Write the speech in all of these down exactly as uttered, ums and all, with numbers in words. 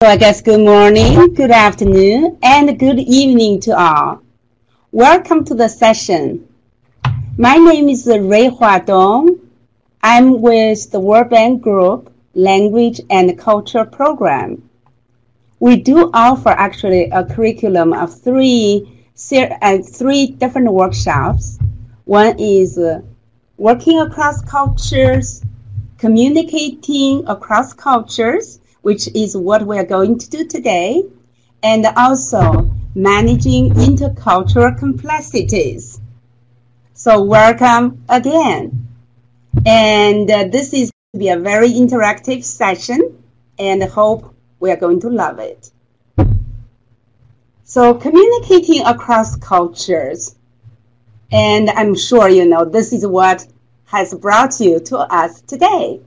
So I guess good morning, good afternoon, and good evening to all. Welcome to the session. My name is Ray Hua Dong. I'm with the World Bank Group Language and Culture Program. We do offer actually a curriculum of three, uh, three different workshops. One is uh, working across cultures, communicating across cultures, which is what we are going to do today, and also managing intercultural complexities. So welcome again. And uh, this is going to be a very interactive session, and I hope we are going to love it. So communicating across cultures, and I'm sure you know this is what has brought you to us today.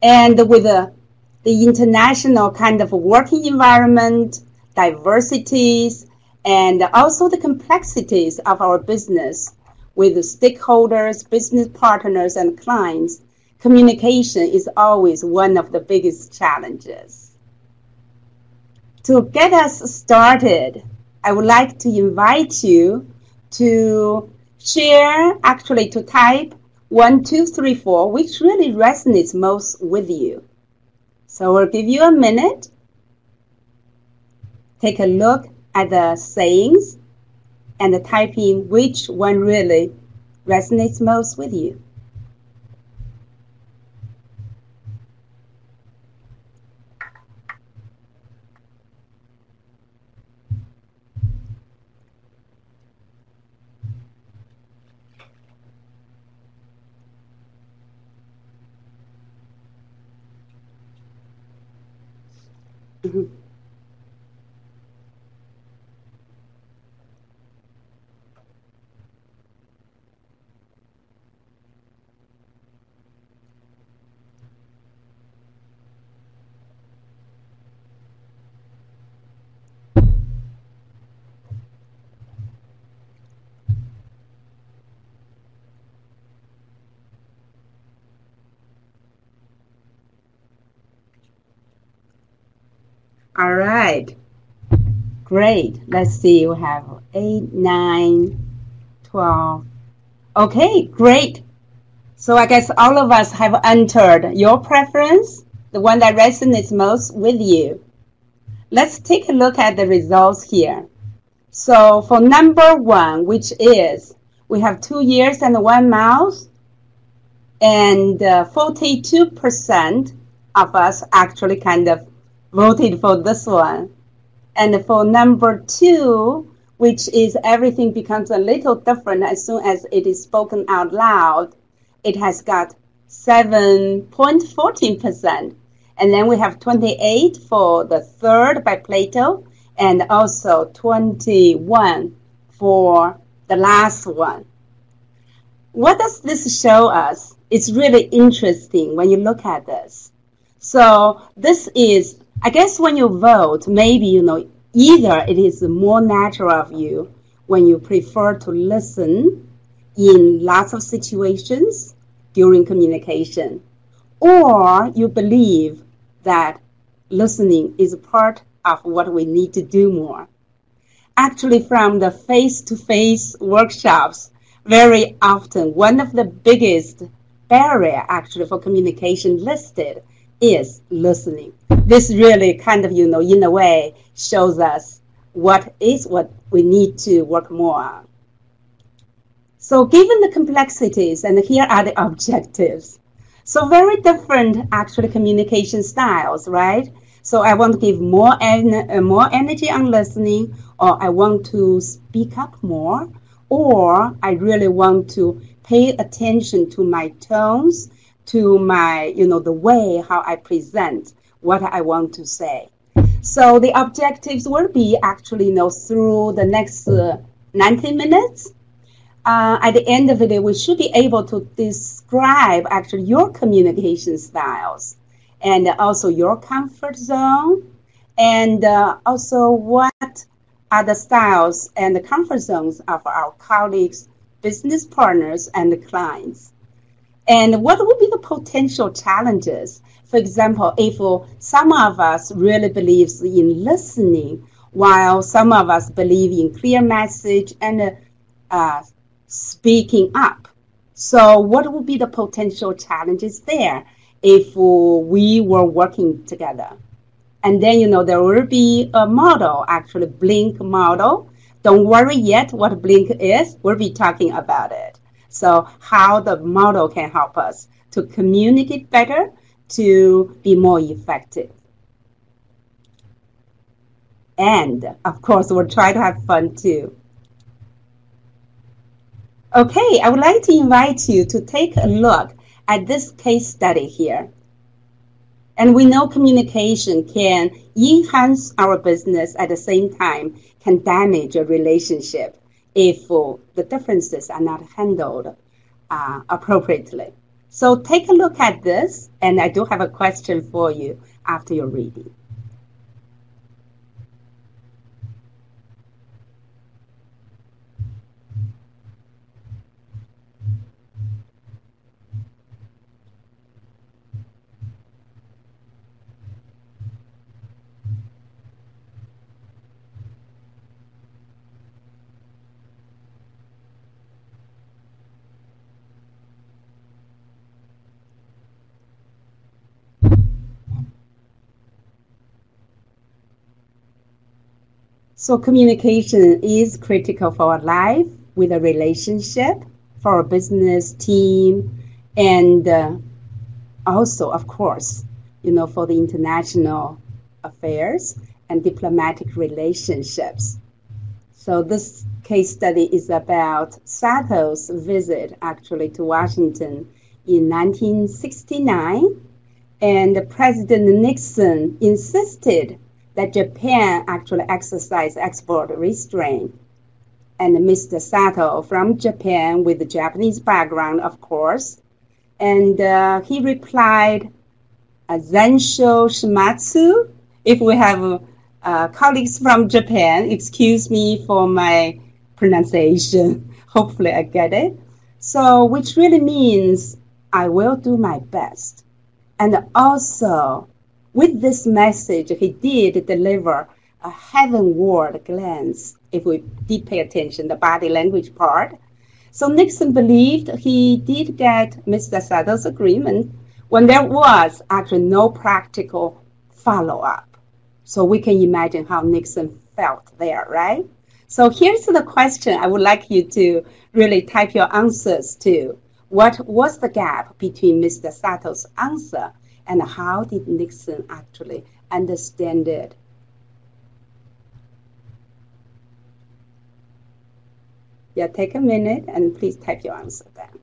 And with a the international kind of working environment, diversities, and also the complexities of our business with stakeholders, business partners, and clients, communication is always one of the biggest challenges. To get us started, I would like to invite you to share, actually to type one, two, three, four, which really resonates most with you. So we'll give you a minute, take a look at the sayings, and type in which one really resonates most with you. Mm-hmm. All right, great. Let's see, we have eight, nine, twelve. Okay, great. So I guess all of us have entered your preference, the one that resonates most with you. Let's take a look at the results here. So for number one, which is we have two ears and one mouth, and uh, forty-two percent of us actually kind of voted for this one. And for number two, which is everything becomes a little different as soon as it is spoken out loud, it has got seven point one four percent. And then we have twenty-eight for the third by Plato, and also twenty-one for the last one. What does this show us? It's really interesting when you look at this. So this is, I guess when you vote, maybe, you know, either it is more natural of you when you prefer to listen in lots of situations during communication, or you believe that listening is part of what we need to do more. Actually, from the face-to-face workshops, very often one of the biggest barrier actually for communication listed is listening. This really kind of, you know, in a way shows us what is what we need to work more on. So given the complexities, and here are the objectives. So very different actually communication styles, right? So I want to give more, en more energy on listening, or I want to speak up more, or I really want to pay attention to my tones, to my, you know, the way how I present what I want to say. So the objectives will be actually, you know, through the next uh, ninety minutes. Uh, at the end of the day, we should be able to describe actually your communication styles, and also your comfort zone, and uh, also what are the styles and the comfort zones of our colleagues, business partners, and clients. And what would be the potential challenges For example, if some of us really believes in listening, while some of us believe in clear message and uh, speaking up. So what would be the potential challenges there if we were working together? And then, you know, there will be a model, actually, BLINK model. Don't worry yet what BLINK is. We'll be talking about it. So how the model can help us to communicate better, to be more effective. And, of course, we'll try to have fun, too. Okay, I would like to invite you to take a look at this case study here. And we know communication can enhance our business at the same time, can damage a relationship if uh, the differences are not handled uh, appropriately. So take a look at this, and I do have a question for you after your reading. So communication is critical for our life, with a relationship, for our business team, and uh, also, of course, you know, for the international affairs and diplomatic relationships. So this case study is about Sato's visit, actually, to Washington in nineteen sixty-nine, and President Nixon insisted that Japan actually exercised export restraint. And Mister Sato from Japan, with a Japanese background, of course, and uh, he replied, Zensho Shimatsu, if we have uh, colleagues from Japan, excuse me for my pronunciation. Hopefully I get it. So, which really means, I will do my best. And also, with this message, he did deliver a heavenward glance, if we did pay attention, the body language part. So Nixon believed he did get Mister Sato's agreement when there was actually no practical follow-up. So we can imagine how Nixon felt there, right? So here's the question I would like you to really type your answers to. What was the gap between Mister Sato's answer and how did Nixon actually understand it? Yeah, take a minute and please type your answer down.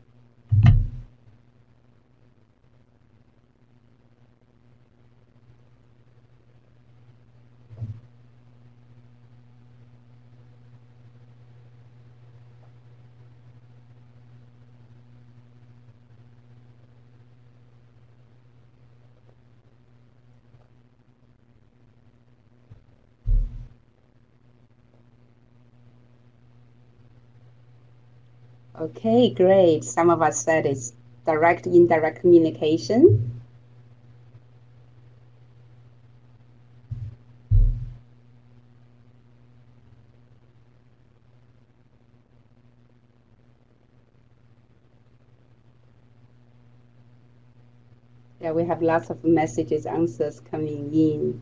Okay, great. Some of us said it's direct, indirect communication. Yeah, we have lots of messages, answers coming in.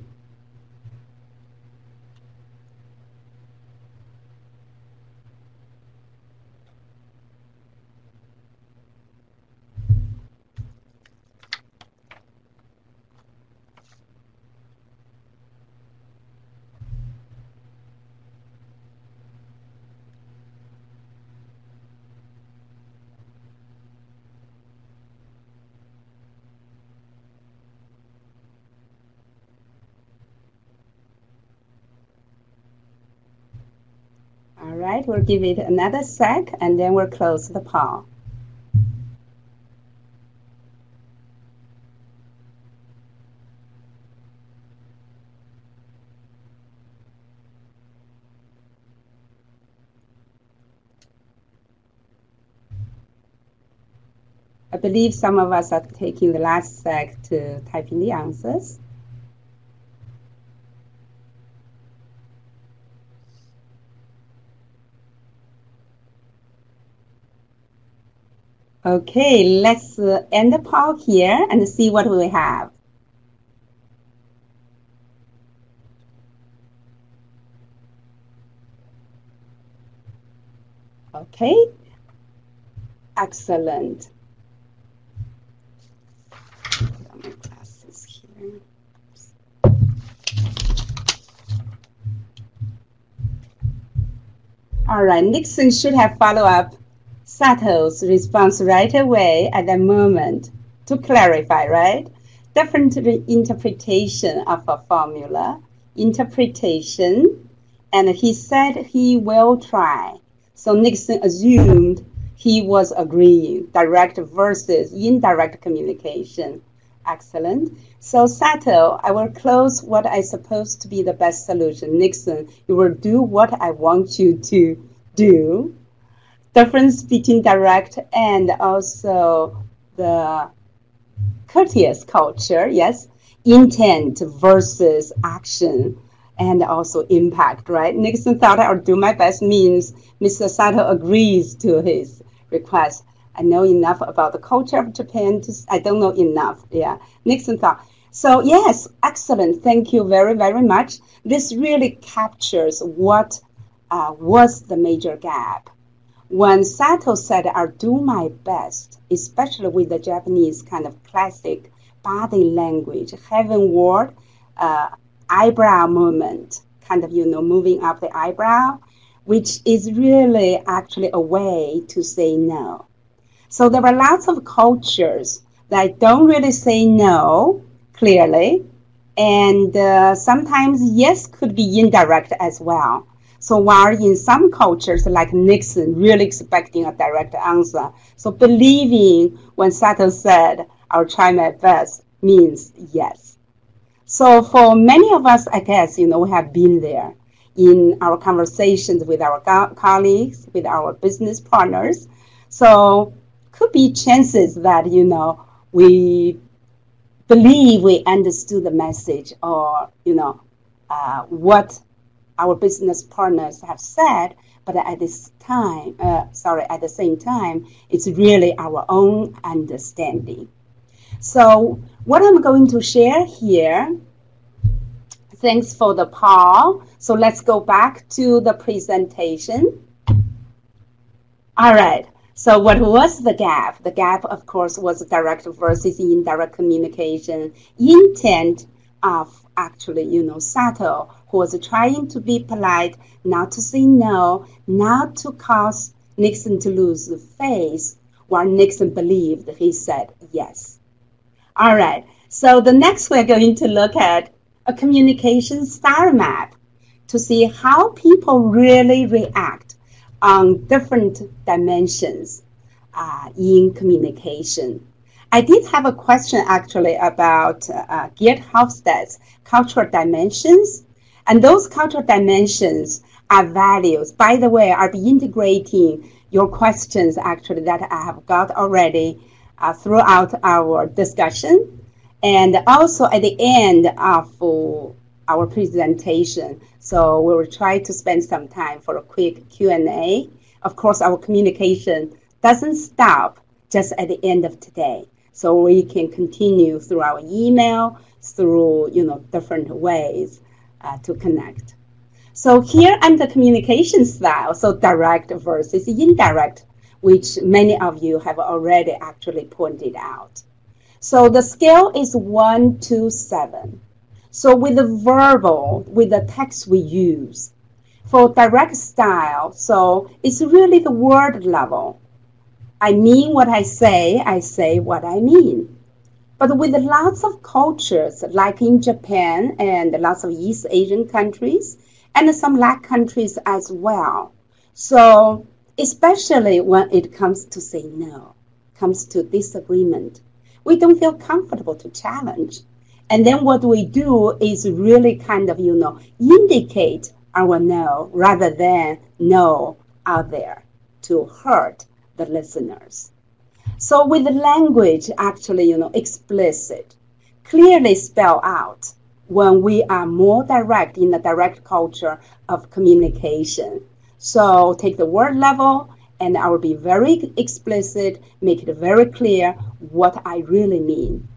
Right, we'll give it another sec and then we'll close the poll. I believe some of us are taking the last sec to type in the answers. Okay, let's uh, end the poll here and see what we have. Okay, excellent. Put my glasses here. Oops. All right, Nixon should have followed up Sato's response right away at that moment to clarify, right? Different interpretation of a formula, interpretation, and he said he will try. So Nixon assumed he was agreeing, direct versus indirect communication. Excellent. So Sato, I will close what I suppose to be the best solution. Nixon, you will do what I want you to do. Difference between direct and also the courteous culture, yes, intent versus action and also impact, right? Nixon thought I'll do my best means Mister Sato agrees to his request. I know enough about the culture of Japan to, I don't know enough, yeah. Nixon thought, so yes, excellent, thank you very, very much. This really captures what uh, was the major gap. When Sato said, I'll do my best, especially with the Japanese kind of classic body language, heavenward uh, eyebrow movement, kind of, you know, moving up the eyebrow, which is really actually a way to say no. So there were lots of cultures that don't really say no, clearly, and uh, sometimes yes could be indirect as well. So while in some cultures, like Nixon, really expecting a direct answer, so believing when Sato said, I'll try my best, means yes. So for many of us, I guess, you know, we have been there in our conversations with our co colleagues, with our business partners. So could be chances that, you know, we believe we understood the message or, you know, uh, what our business partners have said, but at this time, uh, sorry, at the same time, it's really our own understanding. So what I'm going to share here, thanks for the poll. So let's go back to the presentation. All right, so what was the gap? The gap, of course, was direct versus indirect communication. Intent of actually, you know, Sato, who was trying to be polite, not to say no, not to cause Nixon to lose the face, while Nixon believed he said yes. All right, so the next we're going to look at a communication style map to see how people really react on different dimensions uh, in communication. I did have a question actually about uh, Geert Hofstede's cultural dimensions, and those cultural dimensions are values. By the way, I'll be integrating your questions actually that I have got already uh, throughout our discussion, and also at the end of uh, our presentation. So we will try to spend some time for a quick Q and A. Of course, our communication doesn't stop just at the end of today. So we can continue through our email, through, you know, different ways uh, to connect. So here I'm the communication style, so direct versus indirect, which many of you have already actually pointed out. So the scale is one to seven. So with the verbal, with the text we use, for direct style, so it's really the word level. I mean what I say, I say what I mean. But with lots of cultures, like in Japan and lots of East Asian countries, and some Latin countries as well. So especially when it comes to say no, comes to disagreement, we don't feel comfortable to challenge. And then what we do is really kind of, you know, indicate our no rather than no out there to hurt the listeners. So with language, actually, you know, explicit, clearly spell out when we are more direct in the direct culture of communication. So take the word level, and I will be very explicit, make it very clear what I really mean.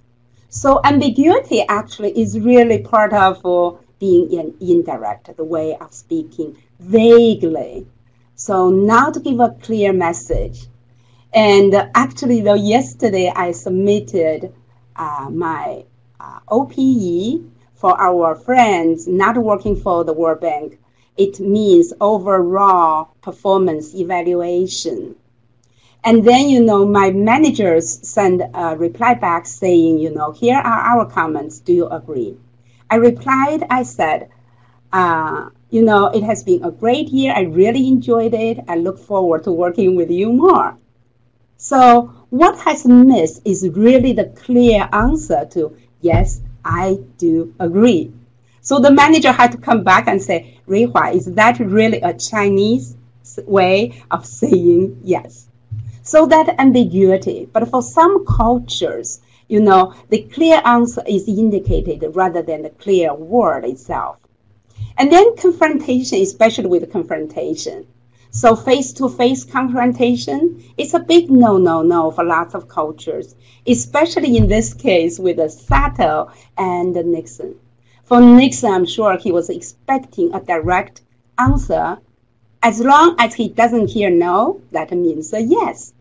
So ambiguity actually is really part of uh, being in indirect, the way of speaking vaguely. So now to give a clear message. And actually, though, yesterday I submitted uh, my uh, O P E for our friends not working for the World Bank. It means overall performance evaluation. And then, you know, my managers send a reply back saying, you know, here are our comments. Do you agree? I replied, I said, uh, you know, it has been a great year. I really enjoyed it. I look forward to working with you more. So what has missed is really the clear answer to, yes, I do agree. So the manager had to come back and say, Ray Hua, is that really a Chinese way of saying yes? So that ambiguity. But for some cultures, you know, the clear answer is indicated rather than the clear word itself. And then confrontation, especially with confrontation. So face-to-face confrontation, it's a big no-no-no for lots of cultures, especially in this case with Sato and Nixon. For Nixon, I'm sure he was expecting a direct answer. As long as he doesn't hear no, that means a yes.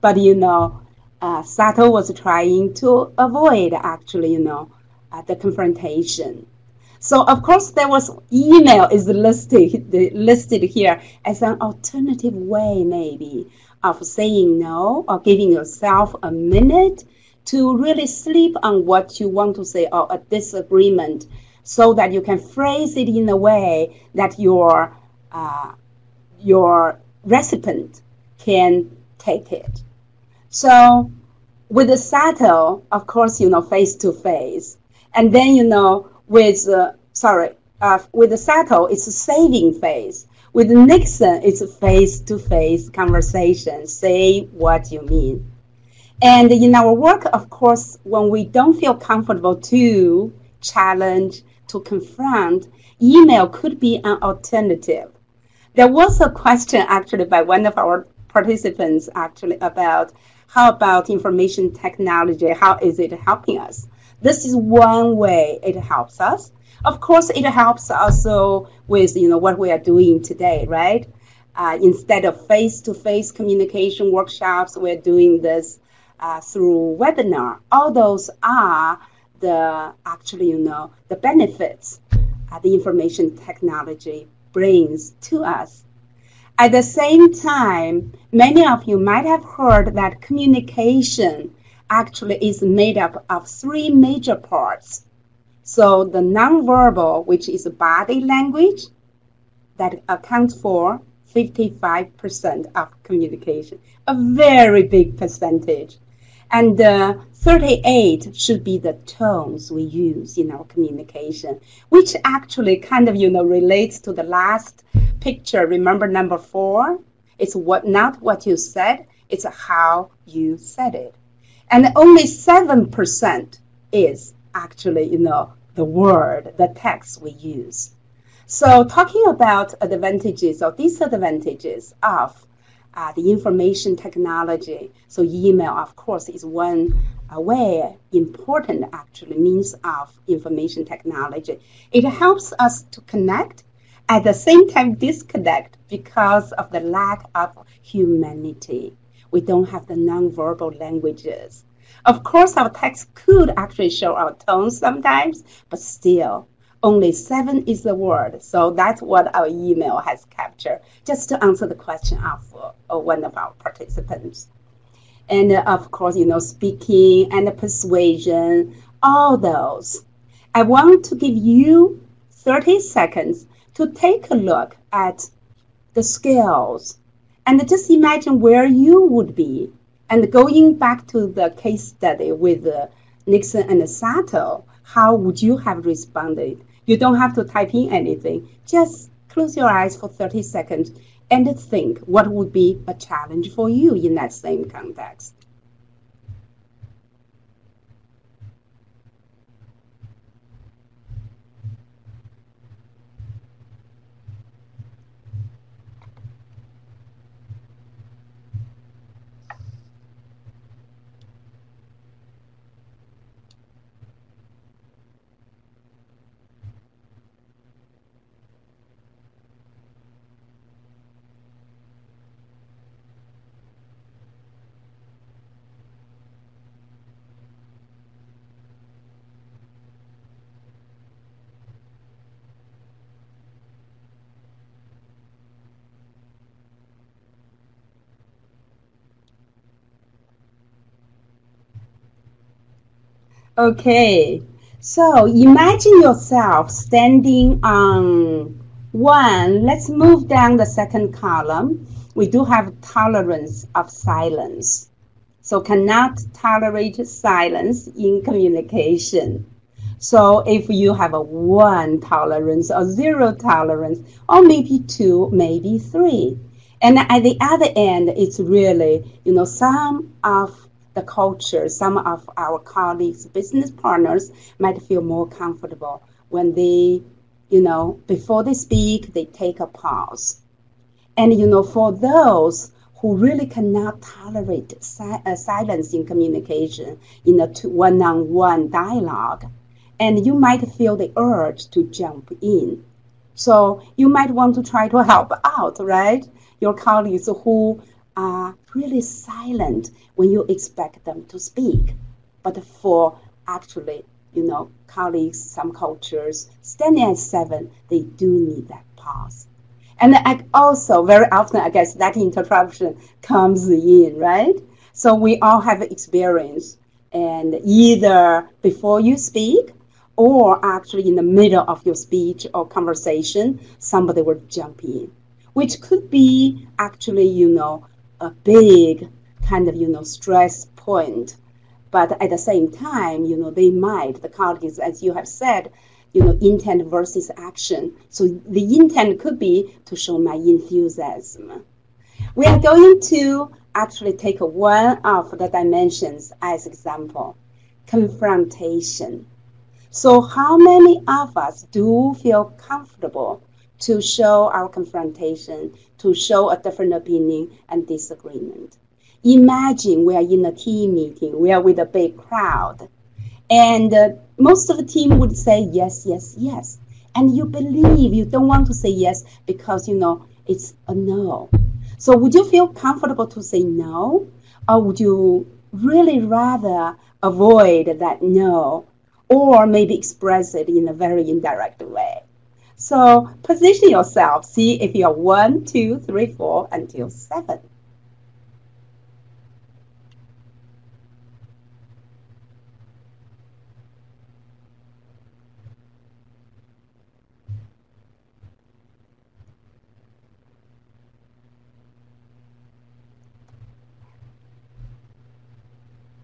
But, you know, uh, Sato was trying to avoid, actually, you know, uh, the confrontation. So, of course, there was email is listed, listed here as an alternative way, maybe, of saying no or giving yourself a minute to really sleep on what you want to say or a disagreement, so that you can phrase it in a way that your uh, your recipient can take it. So with the Sato, of course, you know, face to face, and then you know with uh, sorry uh, with the Sato, it's a saving face. With Nixon, it's a face to face conversation. Say what you mean. And in our work, of course, when we don't feel comfortable to challenge, to confront, email could be an alternative. There was a question actually by one of our participants actually about how about information technology, how is it helping us? This is one way it helps us. Of course, it helps also with, you know, what we are doing today, right? Uh, instead of face-to-face communication workshops, we're doing this uh, through webinar. All those are the actually, you know, the benefits uh, the information technology brings to us. At the same time, many of you might have heard that communication actually is made up of three major parts. So the nonverbal, which is body language, that accounts for fifty-five percent of communication, a very big percentage. And uh, thirty-eight should be the tones we use in our communication, which actually kind of, you know, relates to the last picture. Remember number four? It's what, not what you said, it's how you said it. And only seven percent is actually, you know, the word, the text we use. So talking about advantages or disadvantages of uh, the information technology, so email, of course, is one uh, way, important actually means of information technology. It helps us to connect, at the same time disconnect because of the lack of humanity. We don't have the nonverbal languages. Of course, our text could actually show our tone sometimes, but still, only seven is the word, so that's what our email has captured, just to answer the question of uh, one of our participants. And uh, of course, you know, speaking and persuasion, all those. I want to give you thirty seconds to take a look at the skills and just imagine where you would be. And going back to the case study with uh, Nixon and Sato, how would you have responded? You don't have to type in anything. Just close your eyes for thirty seconds and think what would be a challenge for you in that same context. Okay, so imagine yourself standing on one. Let's move down the second column. We do have tolerance of silence. So cannot tolerate silence in communication. So if you have a one tolerance or zero tolerance, or maybe two, maybe three. And at the other end, it's really, you know, some of the culture, some of our colleagues, business partners might feel more comfortable when they, you know, before they speak, they take a pause. And, you know, for those who really cannot tolerate si- uh, silence in communication, in a one-on-one dialogue, and you might feel the urge to jump in. So you might want to try to help out, right? Your colleagues who are really silent when you expect them to speak. But for actually, you know, colleagues, some cultures, standing at seven, they do need that pause. And I also, very often, I guess, that interruption comes in, right? So we all have experience, and either before you speak, or actually in the middle of your speech or conversation, somebody will jump in, which could be actually, you know, a big kind of, you know, stress point. But at the same time, you know, they might, the colleagues, as you have said, you know, intent versus action. So the intent could be to show my enthusiasm. We are going to actually take one of the dimensions as example, confrontation. So how many of us do feel comfortable to show our confrontation, to show a different opinion and disagreement? Imagine we are in a team meeting, we are with a big crowd, and uh, most of the team would say yes, yes, yes. And you believe you don't want to say yes because, you know, it's a no. So would you feel comfortable to say no? Or would you really rather avoid that no, or maybe express it in a very indirect way? So position yourself. See if you're one, two, three, four, until seven.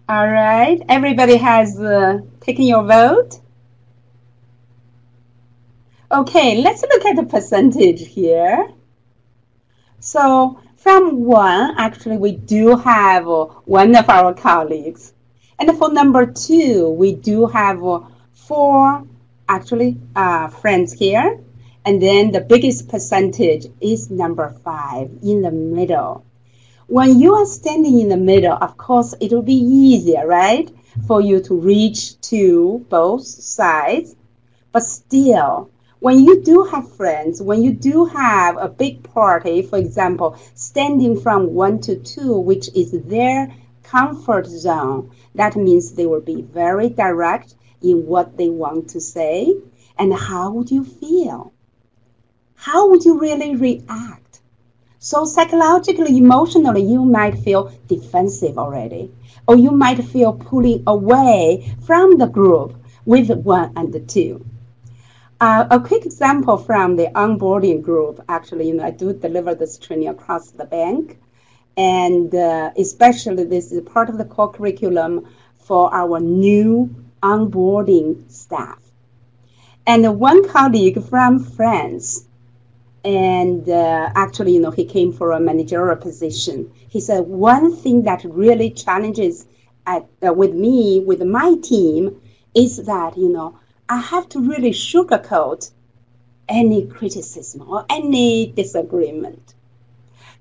All right, everybody has uh, taken your vote. Okay, let's look at the percentage here. So from one, actually we do have one of our colleagues. And for number two, we do have four, actually, uh, friends here. And then the biggest percentage is number five in the middle. When you are standing in the middle, of course, it will be easier, right, for you to reach to both sides. But still, when you do have friends, when you do have a big party, for example, standing from one to two, which is their comfort zone, that means they will be very direct in what they want to say. And how would you feel? How would you really react? So psychologically, emotionally, you might feel defensive already, or you might feel pulling away from the group with one and the two. Uh, a quick example from the onboarding group, actually, you know, I do deliver this training across the bank, and uh, especially this is part of the core curriculum for our new onboarding staff. And one colleague from France, and uh, actually, you know, he came for a managerial position. He said, one thing that really challenges at, uh, with me, with my team, is that, you know, I have to really sugarcoat any criticism or any disagreement.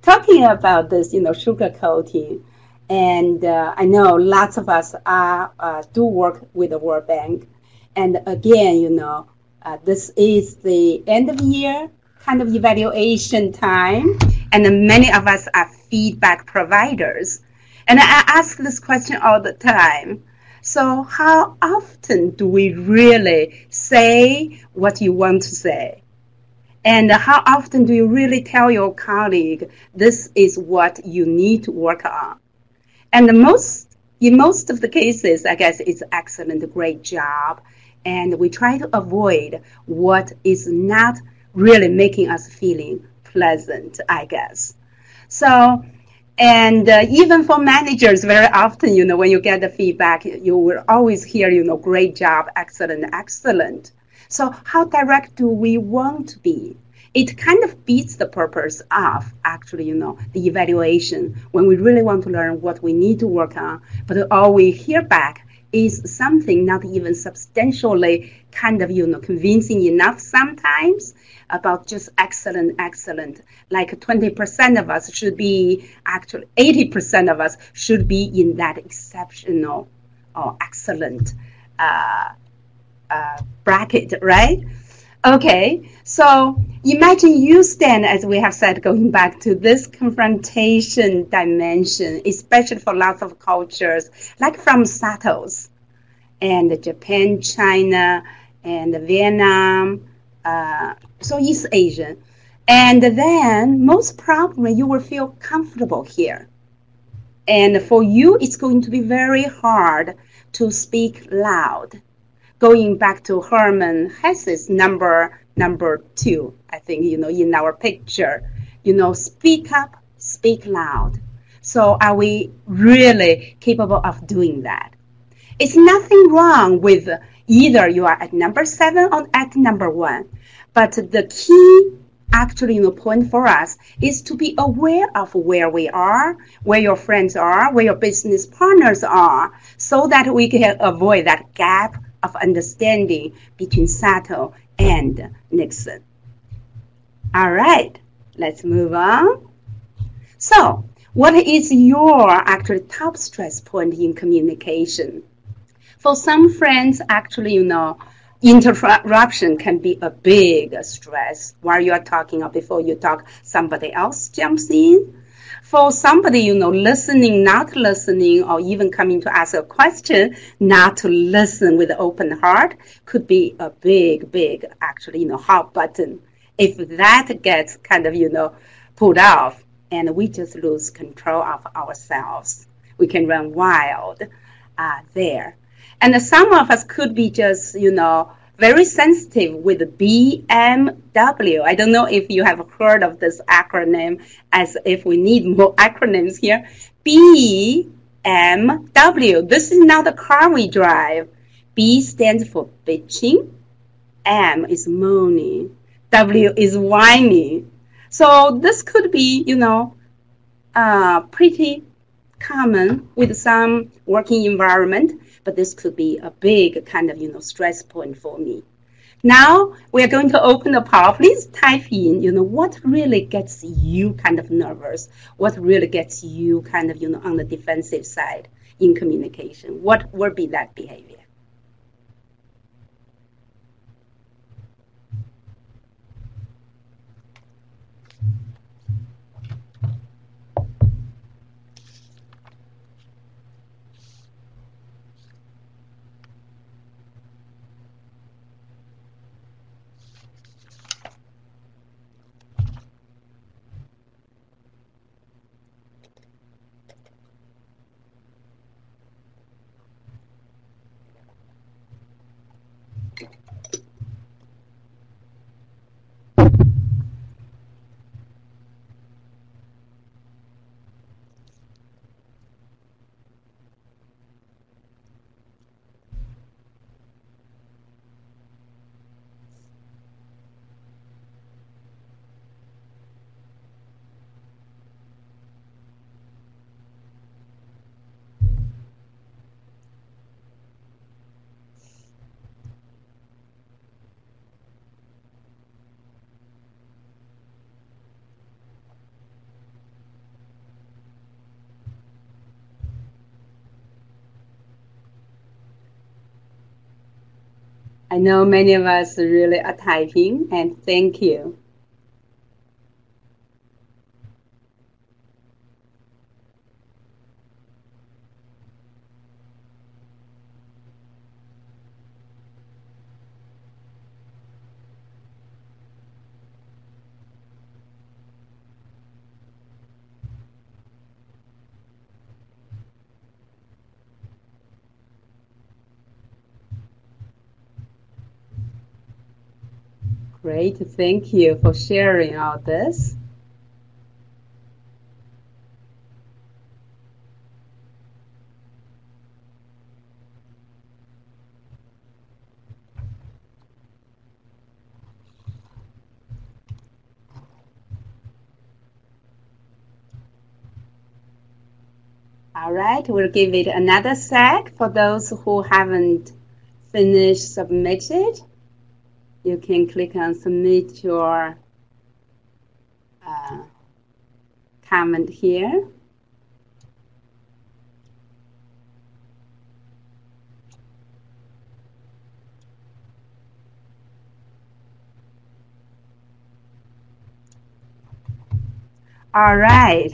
Talking about this, you know, sugarcoating, and uh, I know lots of us are, uh, do work with the World Bank. And again, you know, uh, this is the end of year kind of evaluation time, and many of us are feedback providers. And I ask this question all the time. So how often do we really say what you want to say? And how often do you really tell your colleague, this is what you need to work on? And the most in most of the cases, I guess it's excellent, great job. And we try to avoid what is not really making us feeling pleasant, I guess. So, and uh, even for managers, very often, you know, when you get the feedback, you will always hear, you know, great job, excellent, excellent. So how direct do we want to be? It kind of beats the purpose of actually, you know, the evaluation when we really want to learn what we need to work on, but all we hear back is something not even substantially kind of, you know, convincing enough sometimes about just excellent, excellent. Like twenty percent of us should be, actually eighty percent of us should be in that exceptional or excellent uh, uh, bracket, right? Okay, so imagine you stand, as we have said, going back to this confrontation dimension, especially for lots of cultures, like from Sato's and Japan, China, and Vietnam, uh, so East Asian. And then most probably you will feel comfortable here. And for you, it's going to be very hard to speak loud. Going back to Herman Hesse's number number two, I think, you know, in our picture, you know, speak up, speak loud. So are we really capable of doing that? It's nothing wrong with either you are at number seven or at number one, but the key actually, you know, point for us is to be aware of where we are, where your friends are, where your business partners are, so that we can avoid that gap of understanding between Sato and Nixon. All right, let's move on. So, what is your actually top stress point in communication? For some friends, actually, you know, interruption can be a big stress. While you are talking or before you talk, somebody else jumps in. For somebody, you know, listening, not listening, or even coming to ask a question, not to listen with an open heart could be a big, big, actually, you know, hot button. If that gets kind of, you know, pulled off, and we just lose control of ourselves, we can run wild uh, there. And some of us could be just, you know, very sensitive with B M W. I don't know if you have heard of this acronym, as if we need more acronyms here. B M W, this is not the car we drive. B stands for bitching, M is moaning, W is whining. So this could be, you know, uh, pretty common with some working environment, but this could be a big kind of, you know, stress point for me. Now we are going to open the poll. Please type in, you know, what really gets you kind of nervous, what really gets you kind of, you know, on the defensive side in communication. What would be that behavior? I know many of us really are typing, and thank you. Great, thank you for sharing all this. All right, we'll give it another sec for those who haven't finished submitted. You can click on submit your uh, comment here. All right.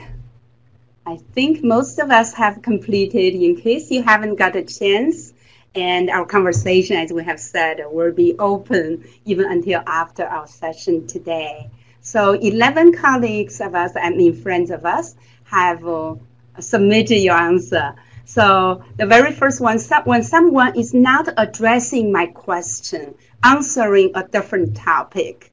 I think most of us have completed. In case you haven't got a chance, and our conversation, as we have said, will be open even until after our session today. So eleven colleagues of us, I mean friends of us, have uh, submitted your answer. So the very first one, when someone is not addressing my question, answering a different topic.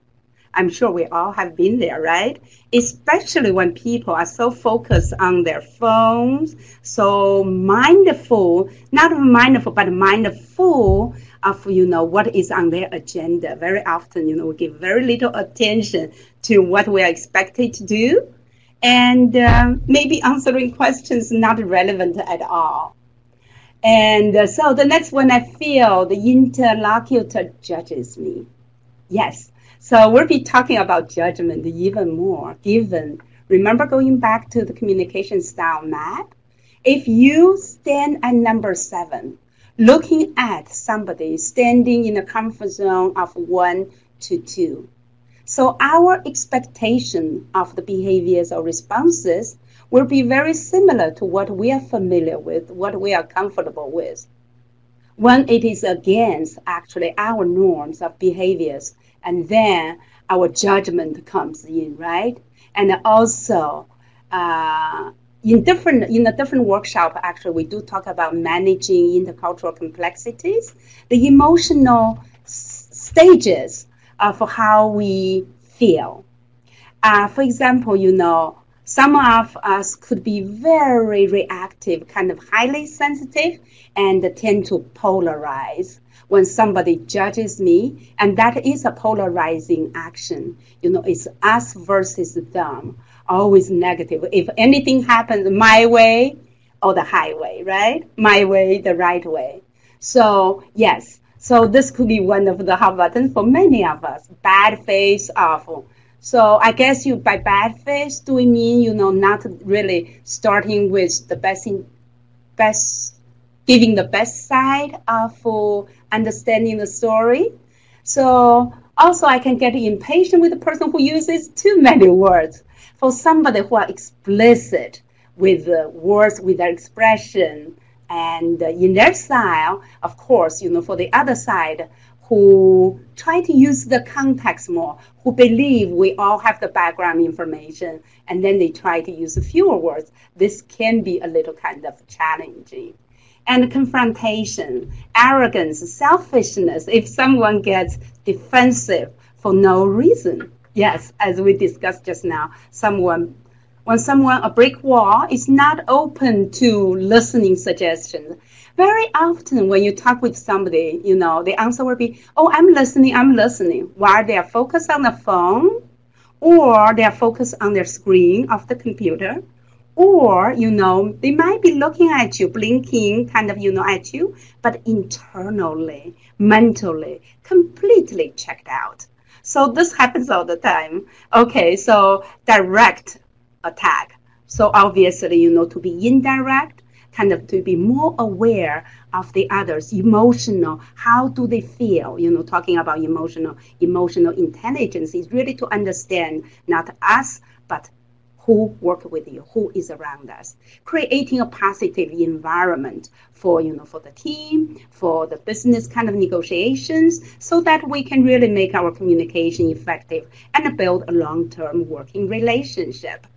I'm sure we all have been there, right? Especially when people are so focused on their phones, so mindful, not mindful, but mindful of, you know, what is on their agenda. Very often, you know, we give very little attention to what we are expected to do, and um, maybe answering questions not relevant at all. And uh, so the next one, I feel the interlocutor judges me. Yes. So we'll be talking about judgment even more, given, remember going back to the communication style map? If you stand at number seven, looking at somebody standing in a comfort zone of one to two. So our expectation of the behaviors or responses will be very similar to what we are familiar with, what we are comfortable with, when it is against actually our norms of behaviors. And then our judgment comes in, right? And also, uh, in different in a different workshop, actually, we do talk about managing intercultural complexities, the emotional s stages of how we feel. Uh, for example, you know, some of us could be very reactive, kind of highly sensitive, and tend to polarize. When somebody judges me, and that is a polarizing action. You know, it's us versus them, always negative. If anything happens, my way or the highway, right? My way, the right way. So, yes, so this could be one of the hot buttons for many of us. Bad face, awful. So I guess you by bad face, do we mean, you know, not really starting with the best, in, best giving the best side uh, for understanding the story. So also I can get impatient with the person who uses too many words. For somebody who are explicit with uh, words, with their expression, and uh, in their style, of course, you know, for the other side, who try to use the context more, who believe we all have the background information, and then they try to use fewer words. This can be a little kind of challenging. And confrontation, arrogance, selfishness, if someone gets defensive for no reason. Yes, as we discussed just now, someone, when someone, a brick wall, is not open to listening suggestions. Very often when you talk with somebody, you know, the answer will be, oh, I'm listening, I'm listening, while they are focused on the phone, or they are focused on their screen of the computer. Or, you know, they might be looking at you, blinking kind of, you know, at you, but internally, mentally, completely checked out. So this happens all the time. Okay, so direct attack. So obviously, you know, to be indirect, kind of to be more aware of the others, emotional, how do they feel? You know, talking about emotional, emotional intelligence is really to understand not us, but who work with you, who is around us, creating a positive environment for, you know, for the team, for the business kind of negotiations, so that we can really make our communication effective and build a long-term working relationship.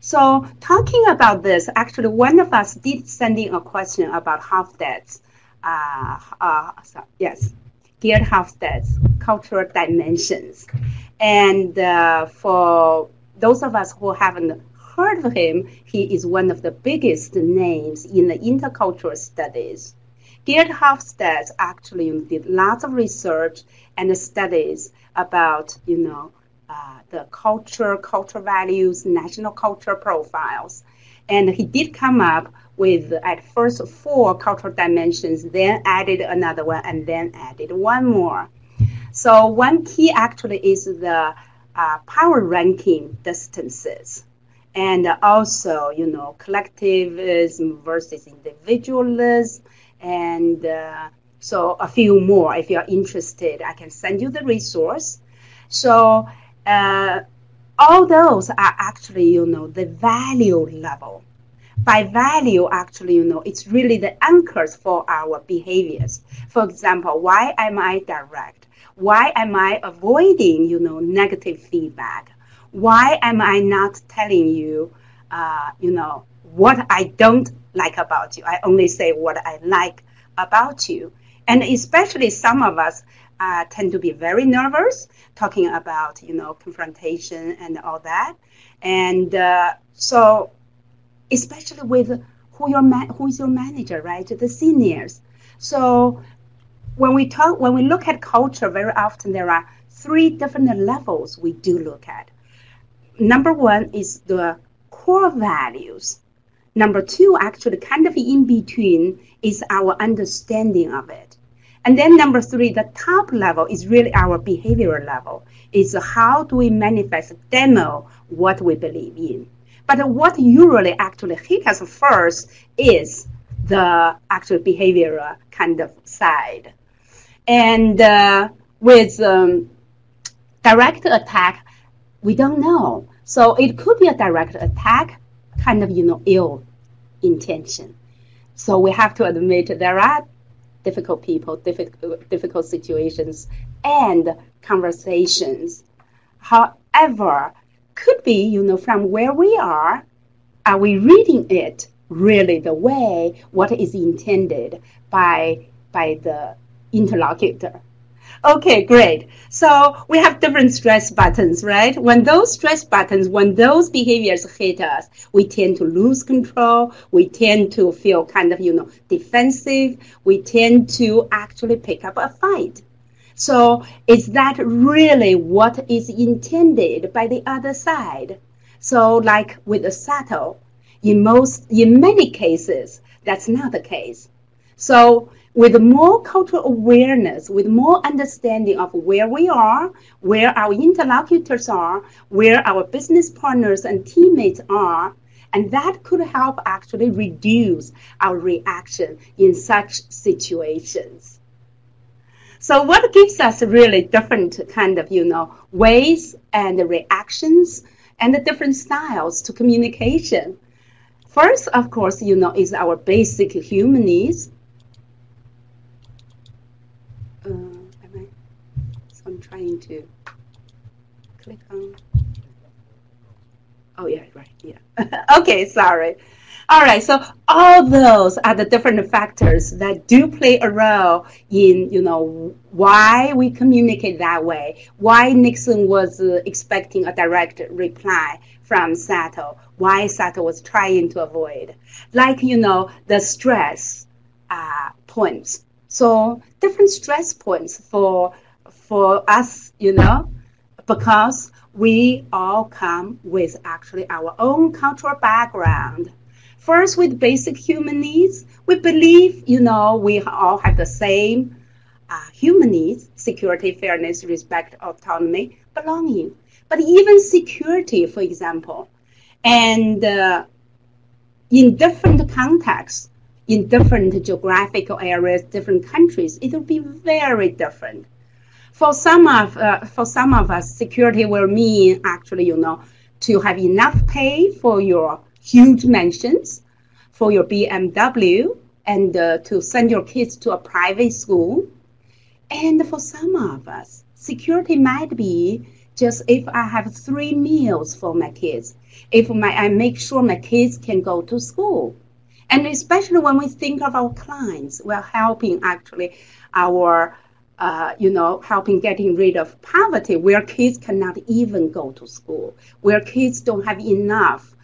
So talking about this, actually one of us did send in a question about Hofstede's, uh, uh, so, yes, Geert Hofstede's cultural dimensions. And uh, for those of us who haven't heard of him, he is one of the biggest names in the intercultural studies. Geert Hofstede actually did lots of research and studies about, you know, uh, the culture, cultural values, national culture profiles. And he did come up with at first four cultural dimensions, then added another one, and then added one more. So one key actually is the uh, power ranking distances. And also, you know, collectivism versus individualism. And uh, so a few more, if you're interested, I can send you the resource. So uh, all those are actually, you know, the value level. By value, actually, you know, it's really the anchors for our behaviors. For example, why am I direct? Why am I avoiding, you know, negative feedback? Why am I not telling you, uh, you know, what I don't like about you? I only say what I like about you. And especially some of us uh, tend to be very nervous talking about, you know, confrontation and all that. And uh, so, especially with who your ma who is your manager, right? The seniors. So when we talk, when we look at culture, very often there are three different levels we do look at. Number one is the core values. Number two, actually kind of in between, is our understanding of it. And then number three, the top level is really our behavioral level. It's how do we manifest, demo what we believe in. But what usually actually hit us first is the actual behavioral kind of side. And uh, with um, direct attack, we don't know. So it could be a direct attack, kind of, you know, ill intention. So we have to admit there are difficult people, difficult, difficult situations, and conversations. However, could be, you know, from where we are, are we reading it really the way what is intended by, by the interlocutor? Okay, great. So we have different stress buttons, right? When those stress buttons, when those behaviors hit us, we tend to lose control. We tend to feel kind of, you know, defensive. We tend to actually pick up a fight. So is that really what is intended by the other side? So like with the Sato, in most, in many cases, that's not the case. So with more cultural awareness, with more understanding of where we are, where our interlocutors are, where our business partners and teammates are, and that could help actually reduce our reaction in such situations. So what gives us really different kind of, you know, ways and reactions and the different styles to communication? First, of course, you know, is our basic human needs. Uh, am I, so I'm trying to click on. Oh, yeah, right, yeah. Okay, sorry. All right, so all those are the different factors that do play a role in, you know, why we communicate that way, why Nixon was uh, expecting a direct reply from Sato, why Sato was trying to avoid, like, you know, the stress uh, points. So different stress points for, for us, you know, because we all come with actually our own cultural background. First, with basic human needs, we believe, you know, we all have the same uh, human needs: security, fairness, respect, autonomy, belonging. But even security, for example, and uh, in different contexts, in different geographical areas, different countries, it will be very different. For some of uh, for some of us, security will mean actually, you know, to have enough pay for your huge mansions, for your B M W, and uh, to send your kids to a private school. And for some of us, security might be just if I have three meals for my kids, if my, I make sure my kids can go to school. And especially when we think of our clients, we're helping actually our uh, you know, helping getting rid of poverty, where kids cannot even go to school, where kids don't have enough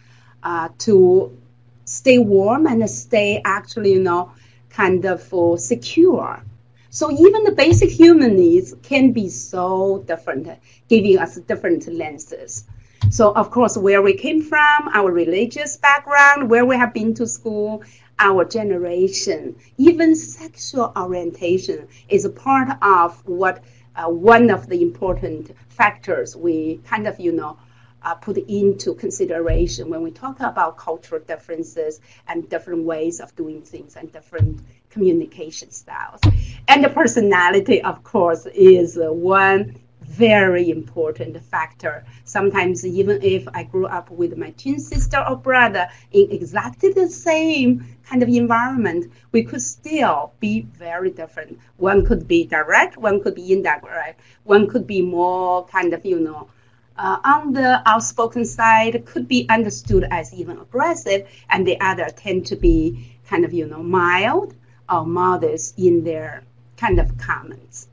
uh, to stay warm and stay actually, you know, kind of uh, secure. So even the basic human needs can be so different, giving us different lenses. So of course, where we came from, our religious background, where we have been to school, our generation, even sexual orientation is a part of what uh, one of the important factors we kind of, you know, uh, put into consideration when we talk about cultural differences and different ways of doing things and different communication styles. And the personality, of course, is one very important factor. Sometimes even if I grew up with my twin sister or brother in exactly the same kind of environment, we could still be very different. One could be direct, one could be indirect, one could be more kind of, you know, Uh, on the outspoken side, could be understood as even aggressive, and the other tend to be kind of, you know, mild or modest in their kind of comments.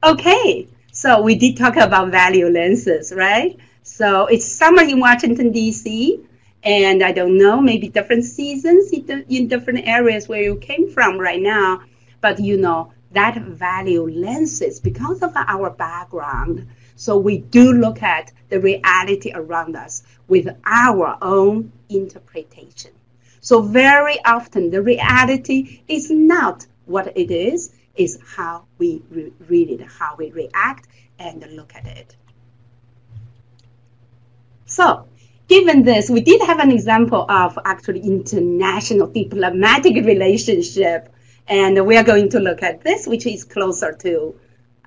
Okay, so we did talk about value lenses, right? So it's summer in Washington, D C, and I don't know, maybe different seasons in different areas where you came from right now, but you know, that value lenses, because of our background, so we do look at the reality around us with our own interpretation. So very often the reality is not what it is, it's how we re read it, how we react and look at it. So given this, we did have an example of actually international diplomatic relationship, and we are going to look at this, which is closer to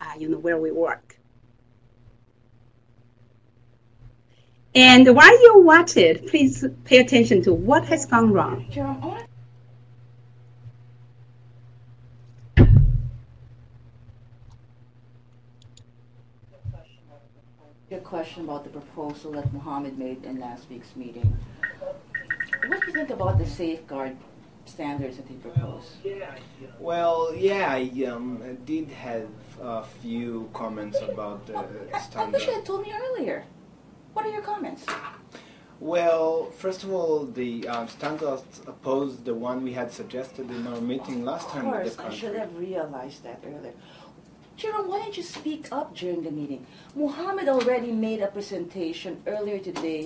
uh, you know, where we work. And while you watch it, please pay attention to what has gone wrong. Your question about the proposal that Mohammed made in last week's meeting. What do you think about the safeguard standards that he proposed? Well, yeah, I um, did have a few comments about the uh, standards. I wish you had told me earlier. What are your comments? Well, first of all, the um, standards opposed the one we had suggested in our meeting last time. Of course, I should have realized that earlier. Jerome, why didn't you speak up during the meeting? Mohammed already made a presentation earlier today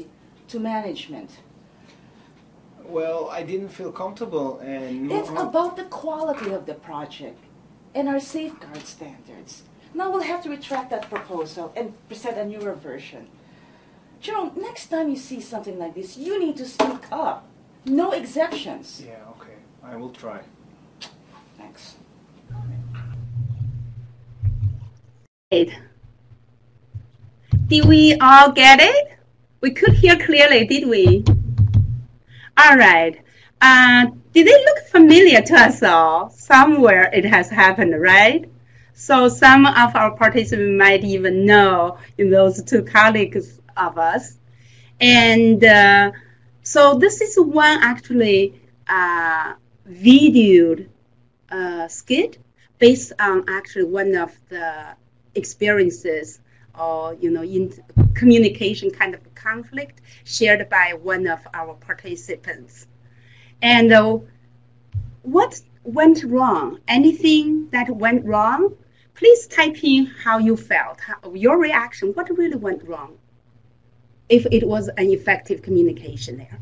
to management. Well, I didn't feel comfortable, and it's about the quality of the project and our safeguard standards. Now we'll have to retract that proposal and present a newer version. Jerome, next time you see something like this, you need to speak up. No exceptions. Yeah, okay. I will try. Thanks. Did we all get it? We could hear clearly, did we? All right. Uh, did it look familiar to us all? Somewhere it has happened, right? So some of our participants might even know in those two colleagues of us. And uh, so this is one actually uh, videoed uh, skit based on actually one of the experiences or, you know, in communication kind of conflict shared by one of our participants. And uh, what went wrong? Anything that went wrong? Please type in how you felt, how, your reaction, what really went wrong, if it was an effective communication there.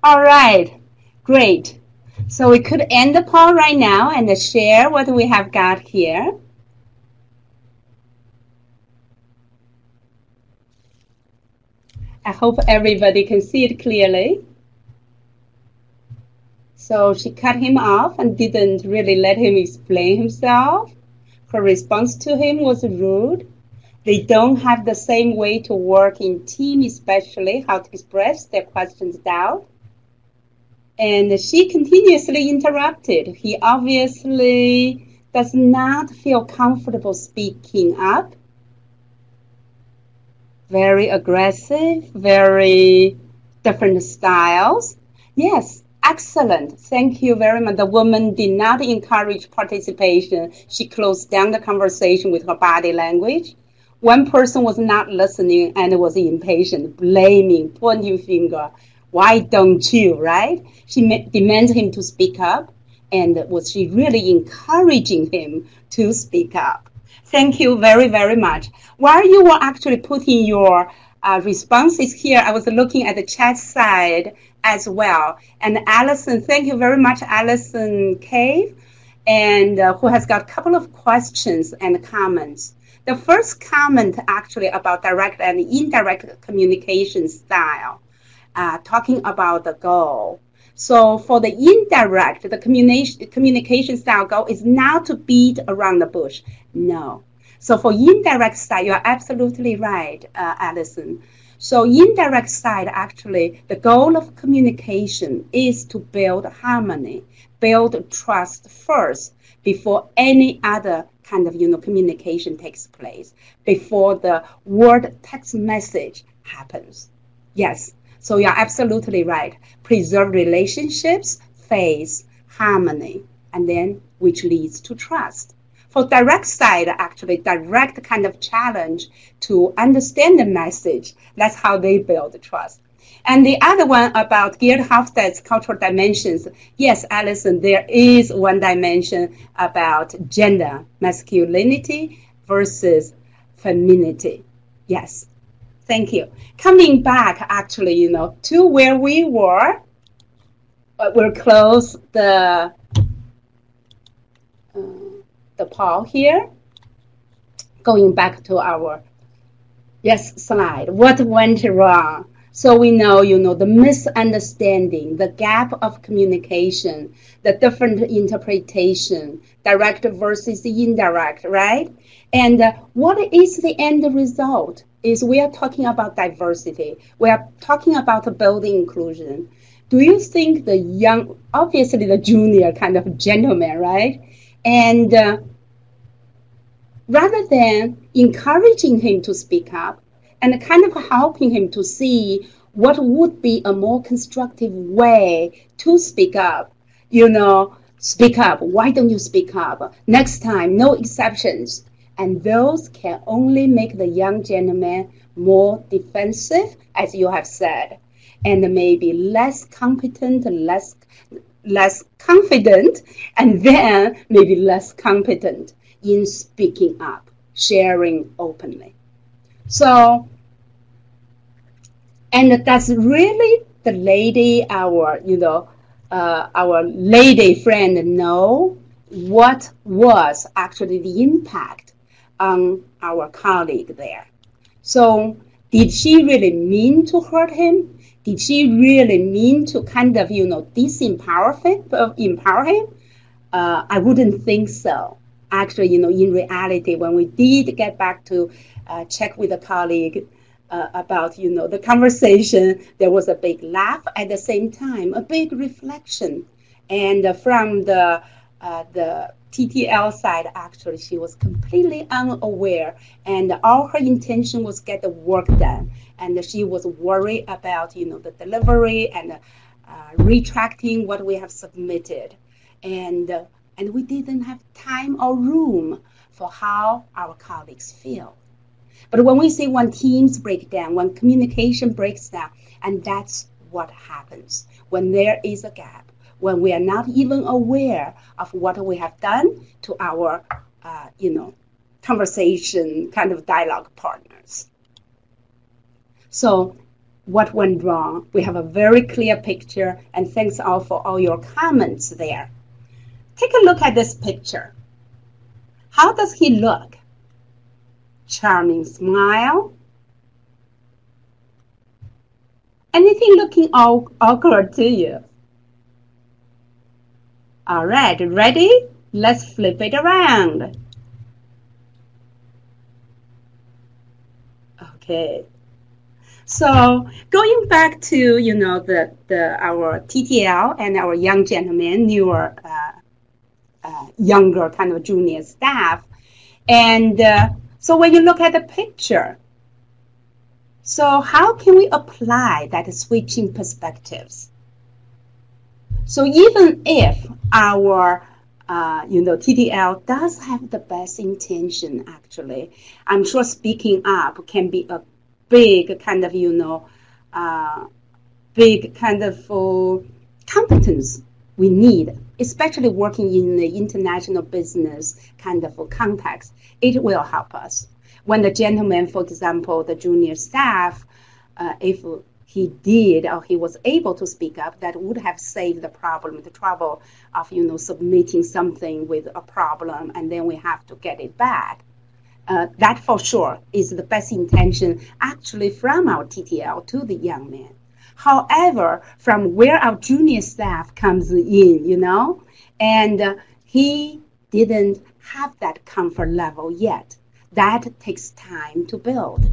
All right, great. So we could end the poll right now and share what we have got here. I hope everybody can see it clearly. So she cut him off and didn't really let him explain himself. Her response to him was rude. They don't have the same way to work in team, especially how to express their questions doubt. And she continuously interrupted. He obviously does not feel comfortable speaking up. Very aggressive, very different styles. Yes, excellent. Thank you very much. The woman did not encourage participation. She closed down the conversation with her body language. One person was not listening and was impatient, blaming, pointing finger. Why don't you, right? She demanded him to speak up, and was she really encouraging him to speak up? Thank you very, very much. While you were actually putting your uh, responses here, I was looking at the chat side as well. And Allison, thank you very much, Allison Cave, and uh, who has got a couple of questions and comments. The first comment actually about direct and indirect communication style, uh, talking about the goal. So for the indirect, the communication communication style goal is not to beat around the bush. No. So for indirect style, you are absolutely right, uh, Allison. So indirect side, actually, the goal of communication is to build harmony, build trust first before any other kind of, you know, communication takes place, before the word text message happens. Yes, so you're absolutely right. Preserve relationships, faith, harmony, and then which leads to trust. For direct side, actually, direct kind of challenge to understand the message. That's how they build trust. And the other one about Geert Hofstede's cultural dimensions, yes, Allison, there is one dimension about gender, masculinity versus femininity. Yes, thank you. Coming back, actually, you know, to where we were, we'll close the, uh, the poll here, going back to our, yes, slide, what went wrong? So we know, you know, the misunderstanding, the gap of communication, the different interpretation, direct versus indirect, right? And uh, what is the end result? Is we are talking about diversity. We are talking about building inclusion. Do you think the young, obviously the junior kind of gentleman, right? And uh, rather than encouraging him to speak up, and kind of helping him to see what would be a more constructive way to speak up. You know, speak up. Why don't you speak up? Next time, no exceptions. And those can only make the young gentleman more defensive, as you have said, and maybe less competent, less, less confident, and then maybe less competent in speaking up, sharing openly. So, and that's really the lady, our, you know, uh, our lady friend know what was actually the impact on our colleague there. So, did she really mean to hurt him? Did she really mean to kind of, you know, disempower him? Uh, empower him? Uh, I wouldn't think so. Actually, you know, in reality, when we did get back to uh, check with a colleague uh, about, you know, the conversation, there was a big laugh at the same time, a big reflection. And uh, from the, uh, the T T L side, actually, she was completely unaware. And all her intention was get the work done. And she was worried about, you know, the delivery and uh, uh, retracting what we have submitted. And uh, And we didn't have time or room for how our colleagues feel. But when we say when teams break down, when communication breaks down, and that's what happens when there is a gap, when we are not even aware of what we have done to our, uh, you know, conversation kind of dialogue partners. So what went wrong. We have a very clear picture, and thanks all for all your comments there. Take a look at this picture. How does he look? Charming smile. Anything looking awkward to you? All right, ready? Let's flip it around. Okay. So going back to, you know, the, the our T T L and our young gentlemen, newer, uh, uh, younger kind of junior staff. And uh, so when you look at the picture, so how can we apply that switching perspectives? So even if our, uh, you know, T T L does have the best intention, actually, I'm sure speaking up can be a big kind of, you know, uh, big kind of uh, competence we need, especially working in the international business kind of context. It will help us. When the gentleman, for example, the junior staff, uh, if he did or he was able to speak up, that would have saved the problem, the trouble of, you know, submitting something with a problem, and then we have to get it back. Uh, that for sure is the best intention, actually, from our T T L to the young man. However, from where our junior staff comes in, you know, and uh, he didn't have that comfort level yet. That takes time to build.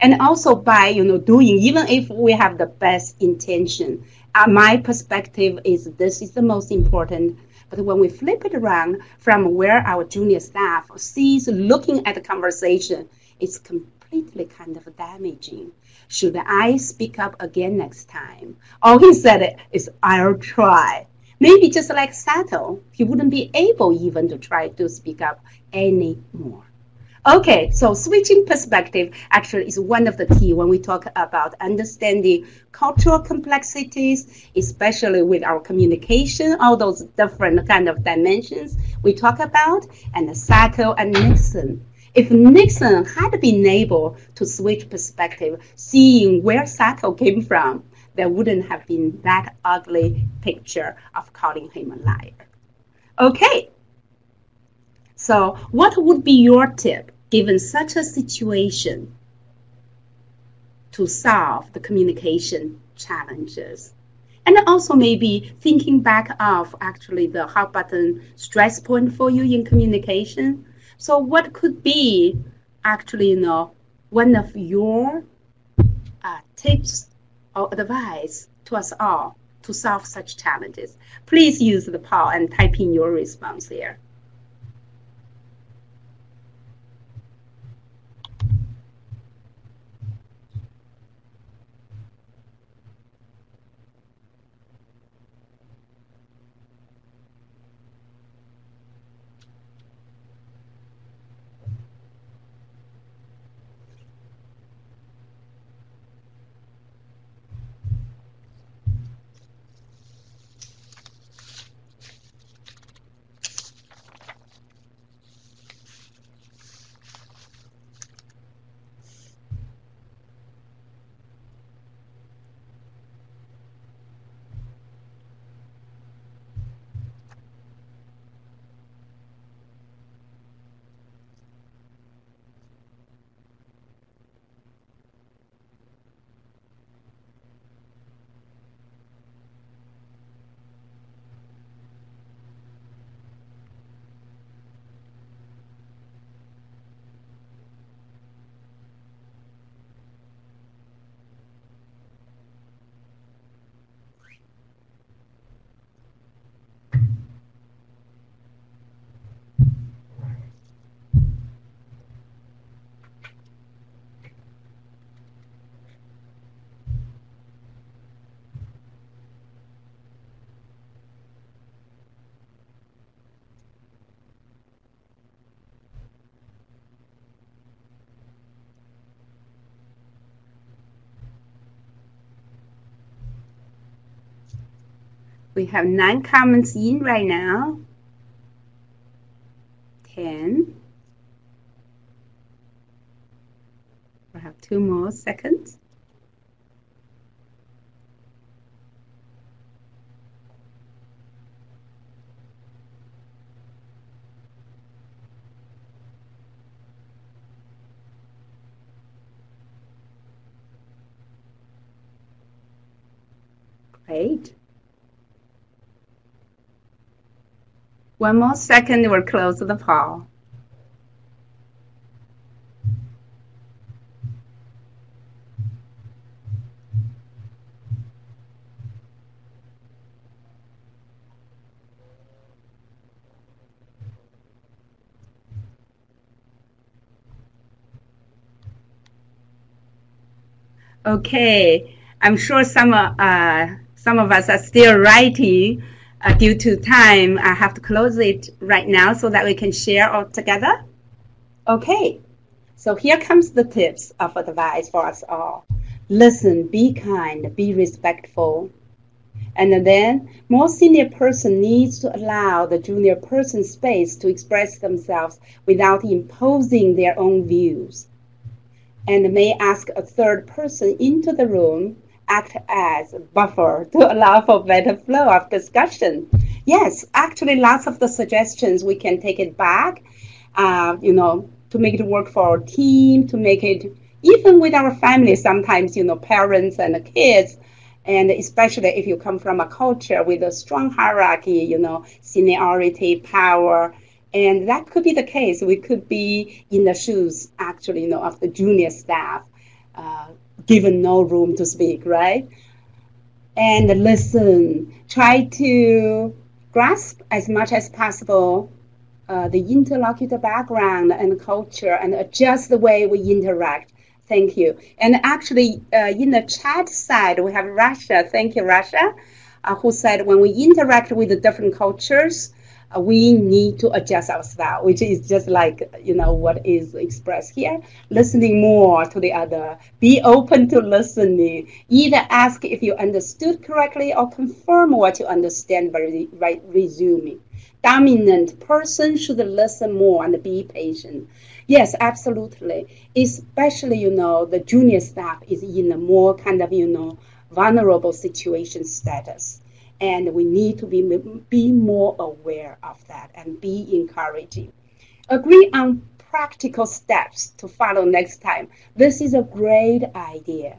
And also by, you know, doing, even if we have the best intention, uh, my perspective is this is the most important. But when we flip it around from where our junior staff sees looking at the conversation, it's completely kind of damaging. Should I speak up again next time? All he said is, I'll try. Maybe just like Sato, he wouldn't be able even to try to speak up anymore. Okay, so switching perspective actually is one of the key when we talk about understanding cultural complexities, especially with our communication, all those different kind of dimensions we talk about, and Sato and Nixon. If Nixon had been able to switch perspective, seeing where Sato came from, there wouldn't have been that ugly picture of calling him a liar. Okay. So what would be your tip, given such a situation, to solve the communication challenges? And also maybe thinking back of actually the hot button stress point for you in communication. So what could be actually, you know, one of your uh, tips or advice to us all to solve such challenges? Please use the poll and type in your response here. We have nine comments in right now. ten. We have two more seconds. paid. One more second, we'll close the poll. Okay, I'm sure some uh, some of us are still writing. Uh, due to time, I have to close it right now so that we can share all together. Okay, so here comes the tips of advice for us all. Listen, be kind, be respectful. And then, more senior person needs to allow the junior person space to express themselves without imposing their own views. And may ask a third person into the room, act as a buffer to allow for better flow of discussion. Yes, actually lots of the suggestions we can take it back, uh, you know, to make it work for our team, to make it even with our family, sometimes, you know, parents and the kids, and especially if you come from a culture with a strong hierarchy, you know, seniority, power, and that could be the case. We could be in the shoes, actually, you know, of the junior staff, uh, given no room to speak, right? And listen, try to grasp as much as possible uh, the interlocutor background and culture and adjust the way we interact. Thank you. And actually, uh, in the chat side, we have Russia. Thank you, Russia, uh, who said when we interact with the different cultures, we need to adjust our style, which is just like, you know, what is expressed here. Listening more to the other. Be open to listening. Either ask if you understood correctly or confirm what you understand by right, resuming. Dominant person should listen more and be patient. Yes, absolutely. Especially, you know, the junior staff is in a more kind of, you know, vulnerable situation status. And we need to be, be more aware of that and be encouraging. Agree on practical steps to follow next time. This is a great idea.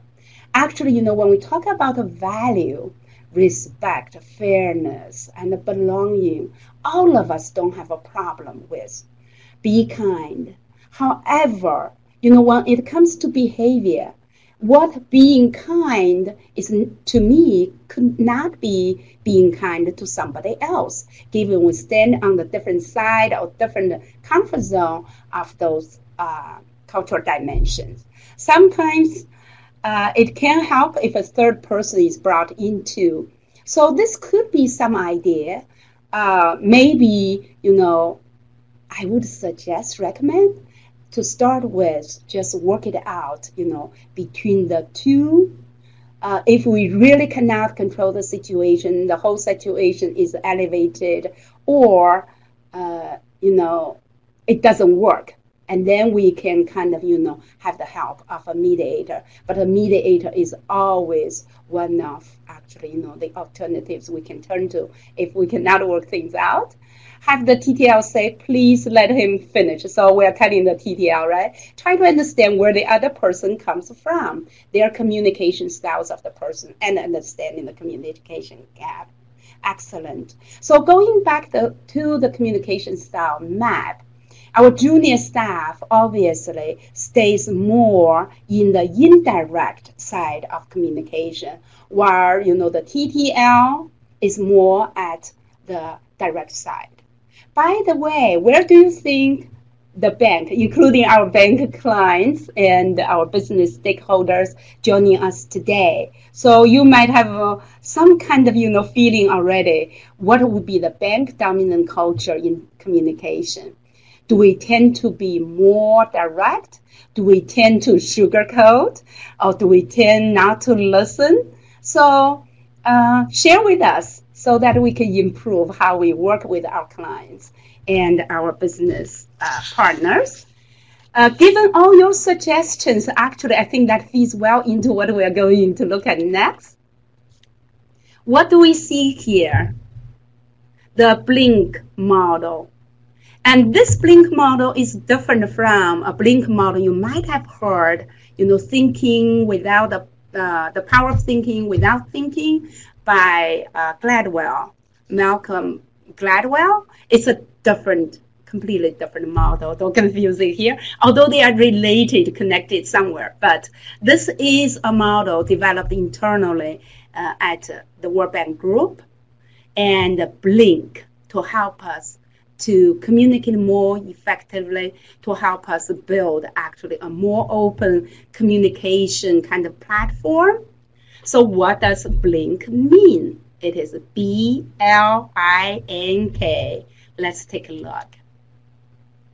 Actually, you know, when we talk about value, respect, fairness, and belonging, all of us don't have a problem with. Be kind. However, you know, when it comes to behavior, what being kind is, to me, could not be being kind to somebody else, given we stand on the different side or different comfort zone of those uh, cultural dimensions. Sometimes uh, it can help if a third person is brought into. So this could be some idea. Uh, maybe, you know, I would suggest, recommend, to start with, just work it out, you know, between the two. Uh, if we really cannot control the situation, the whole situation is elevated, or, uh, you know, it doesn't work. And then we can kind of, you know, have the help of a mediator. But a mediator is always one of, actually, you know, the alternatives we can turn to if we cannot work things out. Have the T T L say, please let him finish. So we're telling the T T L, right? Try to understand where the other person comes from, their communication styles of the person, and understanding the communication gap. Excellent. So going back the, to the communication style map, our junior staff obviously stays more in the indirect side of communication, while, you know, the T T L is more at the direct side. By the way, where do you think the bank, including our bank clients and our business stakeholders, joining us today? So you might have uh, some kind of, you know, feeling already. What would be the bank dominant culture in communication? Do we tend to be more direct? Do we tend to sugarcoat? Or do we tend not to listen? So uh, share with us, so that we can improve how we work with our clients and our business uh, partners. Uh, given all your suggestions, actually, I think that feeds well into what we are going to look at next. What do we see here? The BLINK model. And this BLINK model is different from a BLINK model you might have heard, you know, thinking without a uh, The Power of Thinking Without Thinking by uh, Gladwell, Malcolm Gladwell. It's a different, completely different model. Don't confuse it here, although they are related, connected somewhere. But this is a model developed internally uh, at uh, the World Bank Group and uh, Blink to help us to communicate more effectively, to help us build actually a more open communication kind of platform. So what does BLINK mean? It is B L I N K. Let's take a look.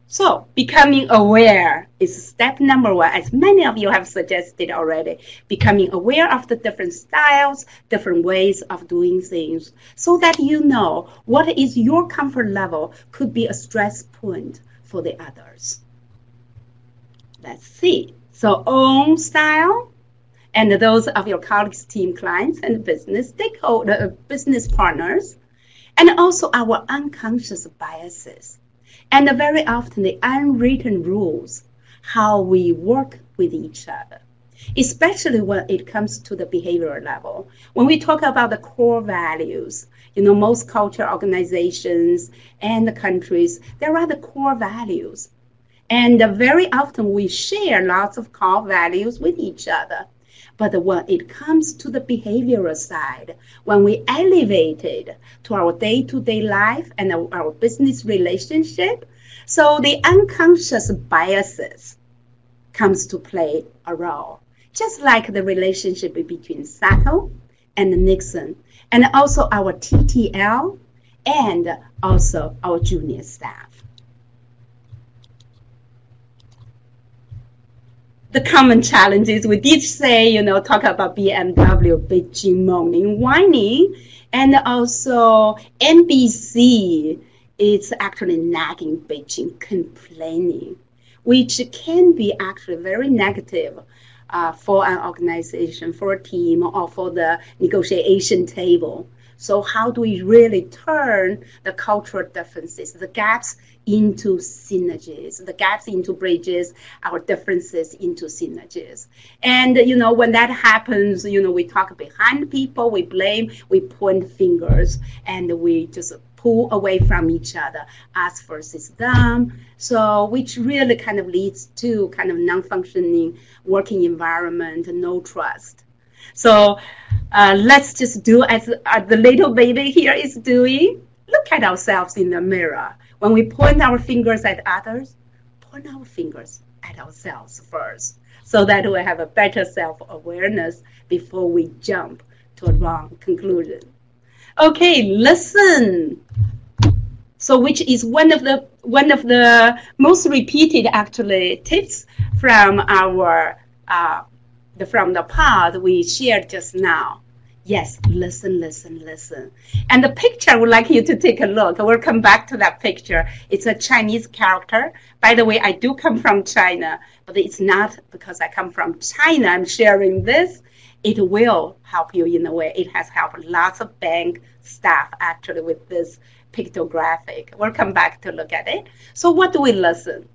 So becoming aware is step number one, as many of you have suggested already, becoming aware of the different styles, different ways of doing things, so that you know what is your comfort level could be a stress point for the others. Let's see. So own style, and those of your colleagues, team, clients, and business stakeholder, business partners, and also our unconscious biases. And very often the unwritten rules, how we work with each other, especially when it comes to the behavioral level. When we talk about the core values, you know, most culture organizations and the countries, there are the core values. And very often we share lots of core values with each other. But when it comes to the behavioral side, when we elevate it to our day-to-day life and our, our business relationship, so the unconscious biases comes to play a role, just like the relationship between Sato and Nixon, and also our T T L and also our junior staff. The common challenges, we did say, you know, talk about B M W, bitching, moaning, whining, and also N B C, it's actually nagging, bitching, complaining, which can be actually very negative uh, for an organization, for a team, or for the negotiation table. So how do we really turn the cultural differences, the gaps, into synergies, the gaps into bridges, our differences into synergies. And, you know, when that happens, you know, we talk behind people, we blame, we point fingers, and we just pull away from each other, us versus them. So which really kind of leads to kind of non-functioning working environment, no trust. So uh, let's just do as uh, the little baby here is doing. Look at ourselves in the mirror. When we point our fingers at others, point our fingers at ourselves first, so that we have a better self-awareness before we jump to a wrong conclusion. Okay, listen. So which is one of the, one of the most repeated actually tips from our, uh, the, from the pod we shared just now. Yes, listen, listen, listen. And the picture, I would like you to take a look. We'll come back to that picture. It's a Chinese character. By the way, I do come from China, but it's not because I come from China I'm sharing this. It will help you in a way. It has helped lots of bank staff actually with this pictographic. We'll come back to look at it. So what do we listen?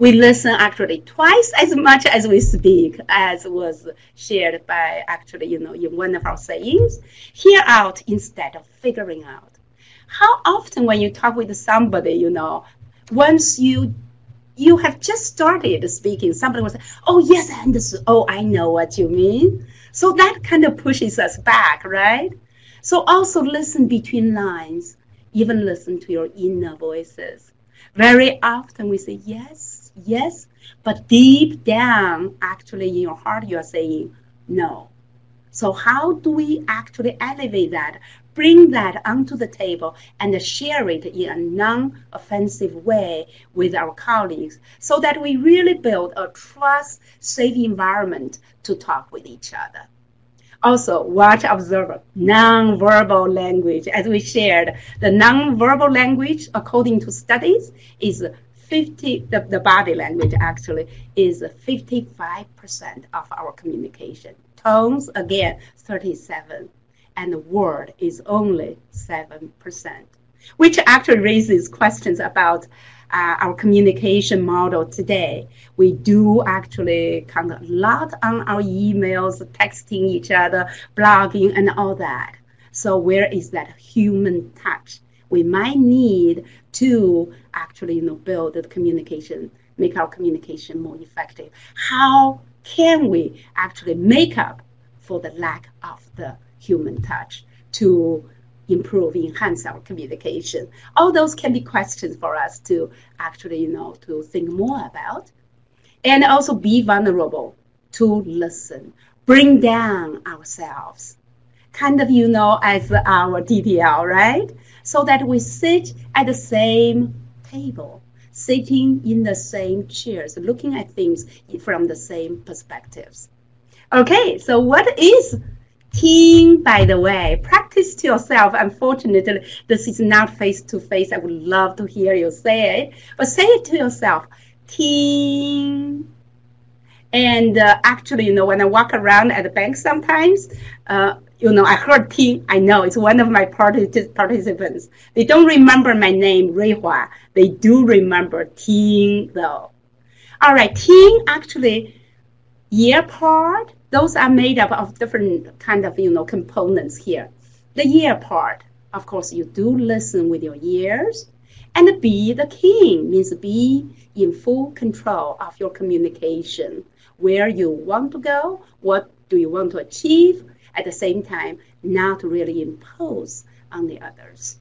We listen actually twice as much as we speak, as was shared by actually, you know, in one of our sayings, hear out instead of figuring out. How often when you talk with somebody, you know, once you you have just started speaking, somebody will say, oh, yes, I understand. Oh, I know what you mean. So that kind of pushes us back, right? So also listen between lines, even listen to your inner voices. Very often we say, yes, yes, but deep down, actually, in your heart, you are saying no. So how do we actually elevate that, bring that onto the table, and share it in a non-offensive way with our colleagues so that we really build a trust-safe environment to talk with each other? Also, watch, observe nonverbal language. As we shared, the nonverbal language, according to studies, is fifty. The, the body language actually is fifty-five percent of our communication. Tones again, thirty-seven, and the word is only seven percent. which actually raises questions about uh, our communication model today. We do actually count a lot on our emails, texting each other, blogging, and all that. So where is that human touch? We might need to actually, you know, build the communication, make our communication more effective. How can we actually make up for the lack of the human touch to improve, enhance our communication? All those can be questions for us to actually, you know, to think more about. And also be vulnerable to listen. Bring down ourselves. Kind of, you know, as our D T L, right? So that we sit at the same table, sitting in the same chairs, looking at things from the same perspectives. Okay, so what is team, by the way? Practice to yourself. Unfortunately, this is not face-to-face. I would love to hear you say it, but say it to yourself. Team. And uh, actually, you know, when I walk around at the bank sometimes, uh, you know, I heard team. I know it's one of my partic participants. They don't remember my name, Ray Hua. They do remember team, though. All right, team, actually, ear part, those are made up of different kind of, you know, components here. The ear part, of course, you do listen with your ears. And be the king means be in full control of your communication. Where you want to go, what do you want to achieve? At the same time, not really impose on the others.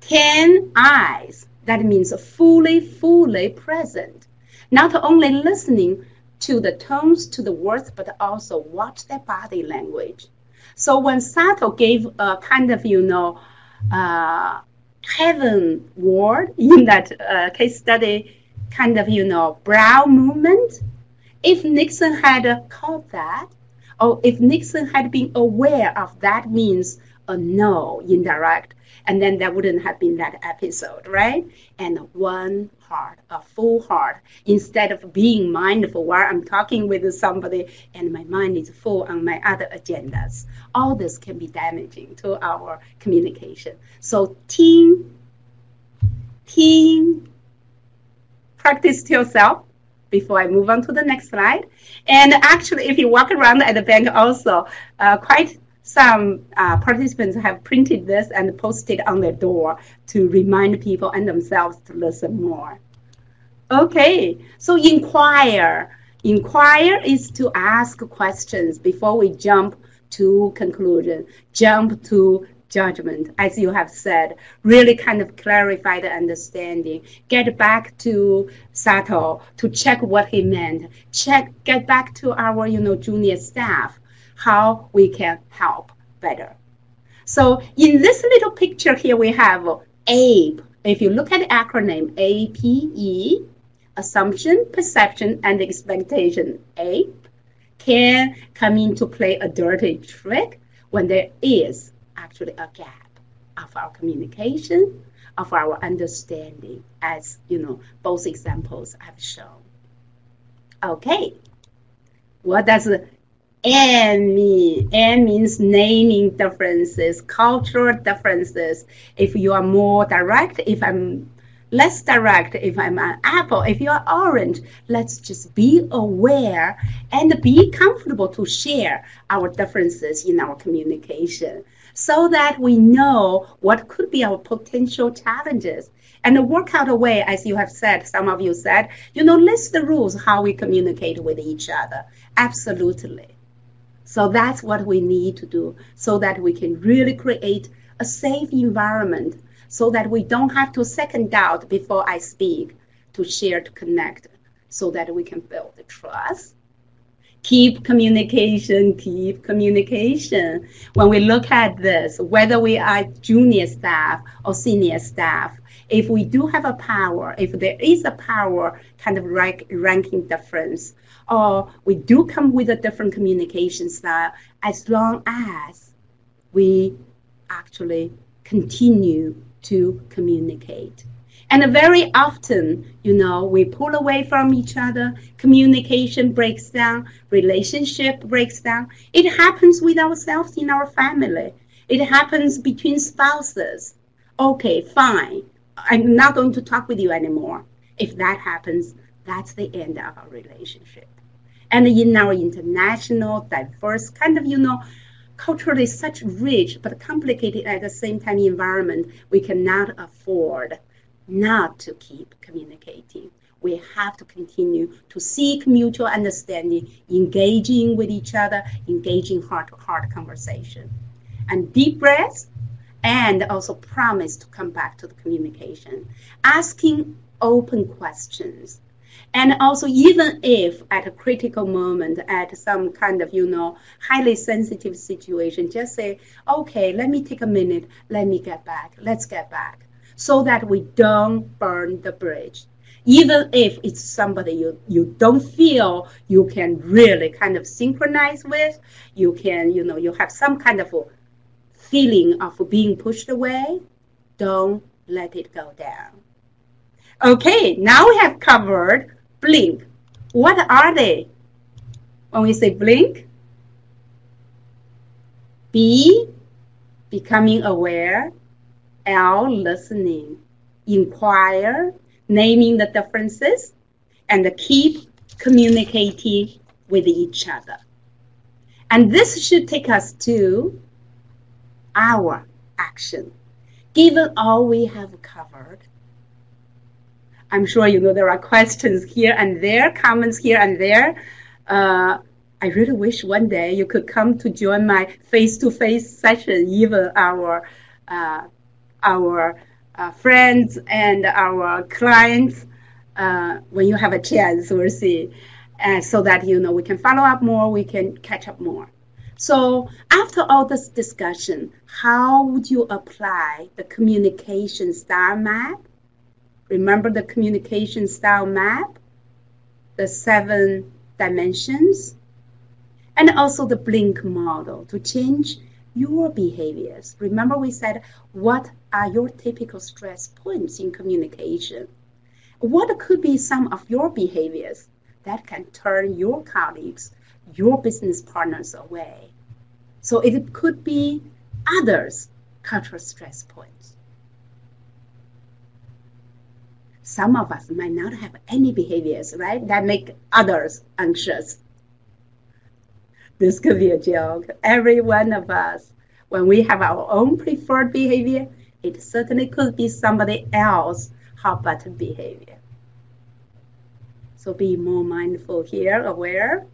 Ten eyes, that means fully, fully present. Not only listening to the tones, to the words, but also watch their body language. So when Sato gave a kind of, you know, uh, heaven word in that uh, case study, kind of, you know, brow movement, if Nixon had uh, caught that, or if Nixon had been aware of that, means a no, indirect, and then there wouldn't have been that episode, right? And one heart, a full heart, instead of being mindful while I'm talking with somebody and my mind is full on my other agendas. All this can be damaging to our communication. So team, team, practice to yourself before I move on to the next slide. And actually, if you walk around at the bank also, uh, quite some uh, participants have printed this and posted on their door to remind people and themselves to listen more. Okay, so inquire. Inquire is to ask questions before we jump to conclusion, jump to judgment, as you have said. Really kind of clarify the understanding. Get back to Sato to check what he meant. Check, get back to our, you know, junior staff, how we can help better. So in this little picture here, we have A P E. If you look at the acronym A P E, assumption, perception, and expectation, A P E can come into play a dirty trick when there is actually a gap of our communication, of our understanding, as, you know, both examples have shown. Okay, what does N mean? N means naming differences, cultural differences. If you are more direct, if I'm less direct, if I'm an apple, if you're orange, let's just be aware and be comfortable to share our differences in our communication so that we know what could be our potential challenges and work out a way, as you have said, some of you said, you know, list the rules, how we communicate with each other. Absolutely. So that's what we need to do so that we can really create a safe environment so that we don't have to second doubt before I speak, to share, to connect, so that we can build the trust. Keep communication, keep communication. When we look at this, whether we are junior staff or senior staff, if we do have a power, if there is a power kind of rank, ranking difference, or we do come with a different communication style, as long as we actually continue to communicate. And very often, you know, we pull away from each other, communication breaks down, relationship breaks down. It happens with ourselves in our family. It happens between spouses. okay, fine, I'm not going to talk with you anymore. If that happens, that's the end of our relationship. And in our international, diverse, kind of, you know, culturally such rich, but complicated at the same time environment, we cannot afford not to keep communicating. We have to continue to seek mutual understanding, engaging with each other, engaging heart-to-heart conversation. And deep breaths, and also promise to come back to the communication. Asking open questions. And also, even if at a critical moment, at some kind of, you know, highly sensitive situation, just say, okay, let me take a minute, let me get back, let's get back, so that we don't burn the bridge. Even if it's somebody you, you don't feel you can really kind of synchronize with, you can, you know, you have some kind of a feeling of being pushed away, don't let it go down. Okay, now we have covered blink. What are they? When we say blink, B, becoming aware, L, listening, inquire, naming the differences, and keep communicating with each other. And this should take us to our action. Given all we have covered, I'm sure you know there are questions here and there, comments here and there. Uh, I really wish one day you could come to join my face-to-face session. Even our uh, our uh, friends and our clients, uh, when you have a chance, we'll see, uh, so that you know we can follow up more, we can catch up more. So after all this discussion, how would you apply the communication star map? Remember the communication style map, the seven dimensions, and also the blink model to change your behaviors. Remember we said, what are your typical stress points in communication? What could be some of your behaviors that can turn your colleagues, your business partners away? So it could be others' cultural stress points. Some of us might not have any behaviors, right, that make others anxious. This could be a joke. Every one of us, when we have our own preferred behavior, it certainly could be somebody else's hot button behavior. So be more mindful here, aware.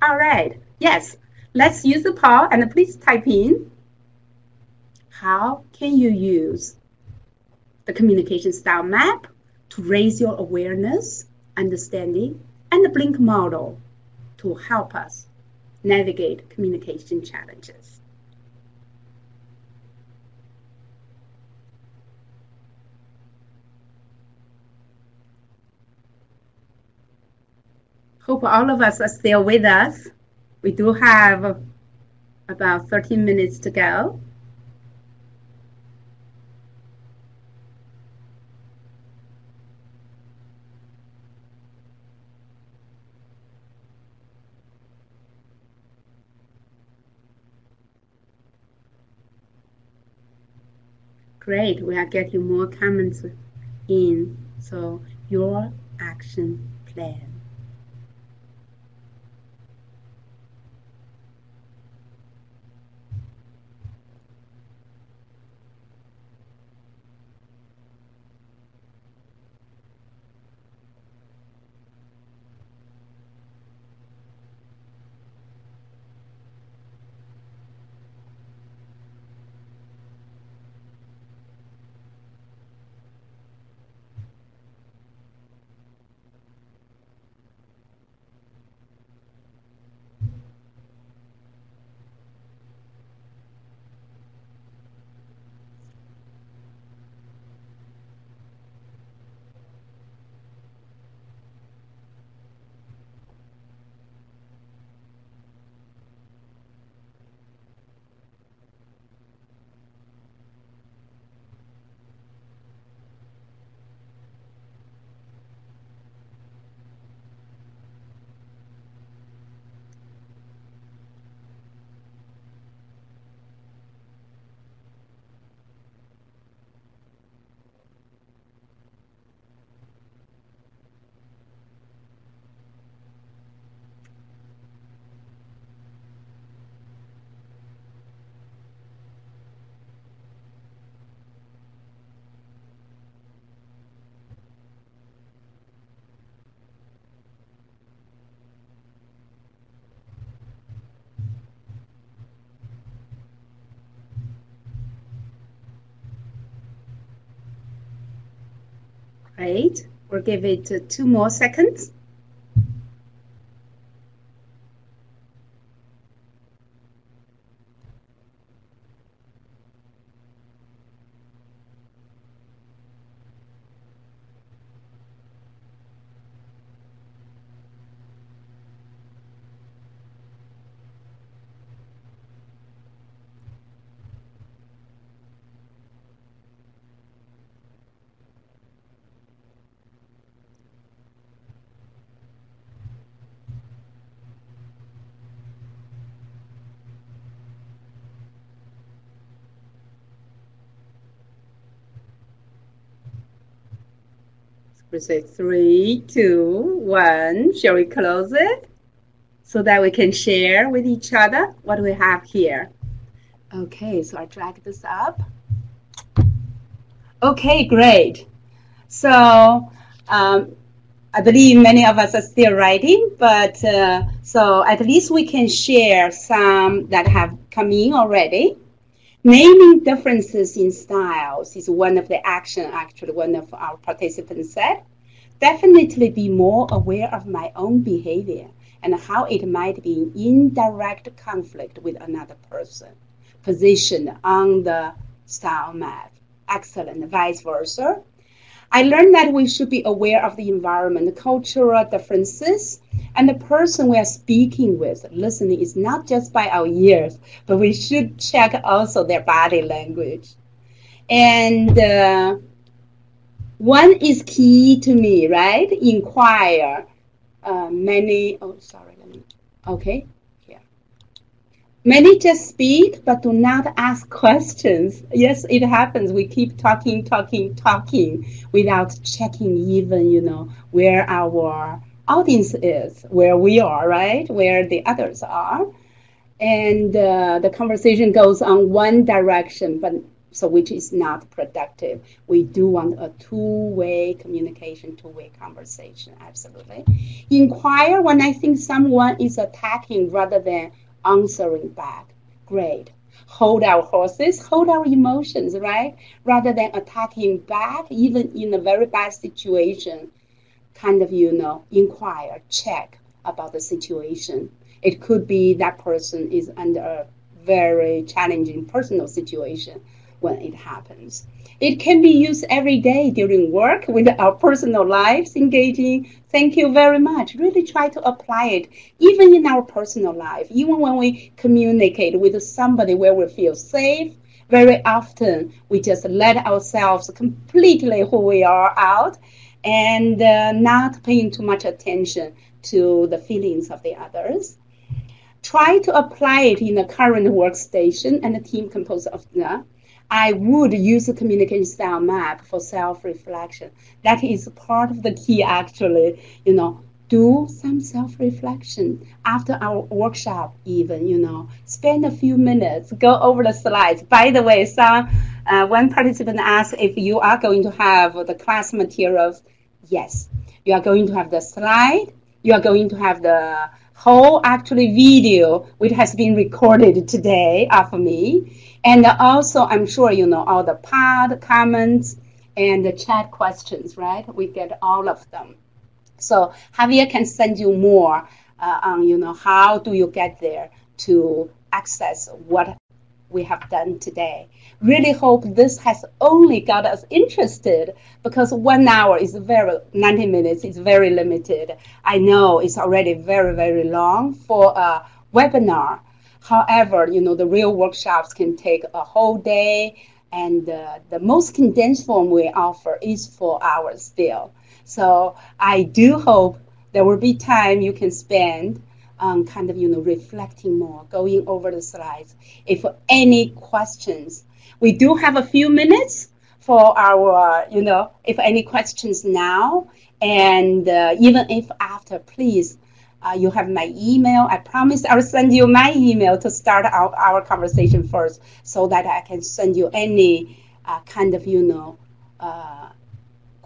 All right, yes, let's use the poll and please type in. How can you use the communication style map to raise your awareness, understanding, and the blink model to help us navigate communication challenges? Hope all of us are still with us. We do have about thirteen minutes to go. Great, we are getting more comments in. So your action plan. eight, or give it uh, two more seconds. We say three, two, one. Shall we close it so that we can share with each other what we have here? Okay, so I drag this up. Okay, great. So um, I believe many of us are still writing, but uh, so at least we can share some that have come in already. Naming differences in styles is one of the action, actually, one of our participants said. Definitely be more aware of my own behavior and how it might be in direct conflict with another person. Position on the style map. Excellent. Vice versa. I learned that we should be aware of the environment, the cultural differences, and the person we are speaking with. Listening is not just by our ears, but we should check also their body language. And uh, one is key to me, right? Inquire. Uh, many, oh, sorry, let me, okay, here. Many just speak, but do not ask questions. Yes, it happens. We keep talking, talking, talking without checking even, you know, where our audience is, where we are, right? Where the others are. And uh, the conversation goes on one direction, but so which is not productive. We do want a two-way communication, two-way conversation, absolutely. Inquire when I think someone is attacking rather than answering back. Great. Hold our horses, hold our emotions, right? Rather than attacking back, even in a very bad situation. Kind of, you know, inquire, check about the situation. It could be that person is under a very challenging personal situation when it happens. It can be used every day during work with our personal lives, engaging. Thank you very much. Really try to apply it, even in our personal life, even when we communicate with somebody where we feel safe. Very often, we just let ourselves completely who we are out, and uh, not paying too much attention to the feelings of the others. Try to apply it in the current workstation and the team composed of the. I would use the communication style map for self-reflection. That is part of the key, actually. You know, do some self-reflection after our workshop, even, you know. Spend a few minutes, go over the slides. By the way, some, uh, one participant asked if you are going to have the class materials. Yes, you are going to have the slide, you are going to have the whole actually video which has been recorded today of me, and also I'm sure you know all the pod comments and the chat questions, right? We get all of them. So Javier can send you more uh, on you know how do you get there to access what we have done today. Really hope this has only got us interested, because one hour is very, ninety minutes is very limited. I know it's already very, very long for a webinar. However, you know, the real workshops can take a whole day, and uh, the most condensed form we offer is four hours still. So I do hope there will be time you can spend Um, kind of, you know, reflecting more, going over the slides. If any questions, we do have a few minutes for our, uh, you know, if any questions now, and uh, even if after, please, uh, you have my email. I promise I'll send you my email to start our, our conversation first, so that I can send you any uh, kind of, you know, uh,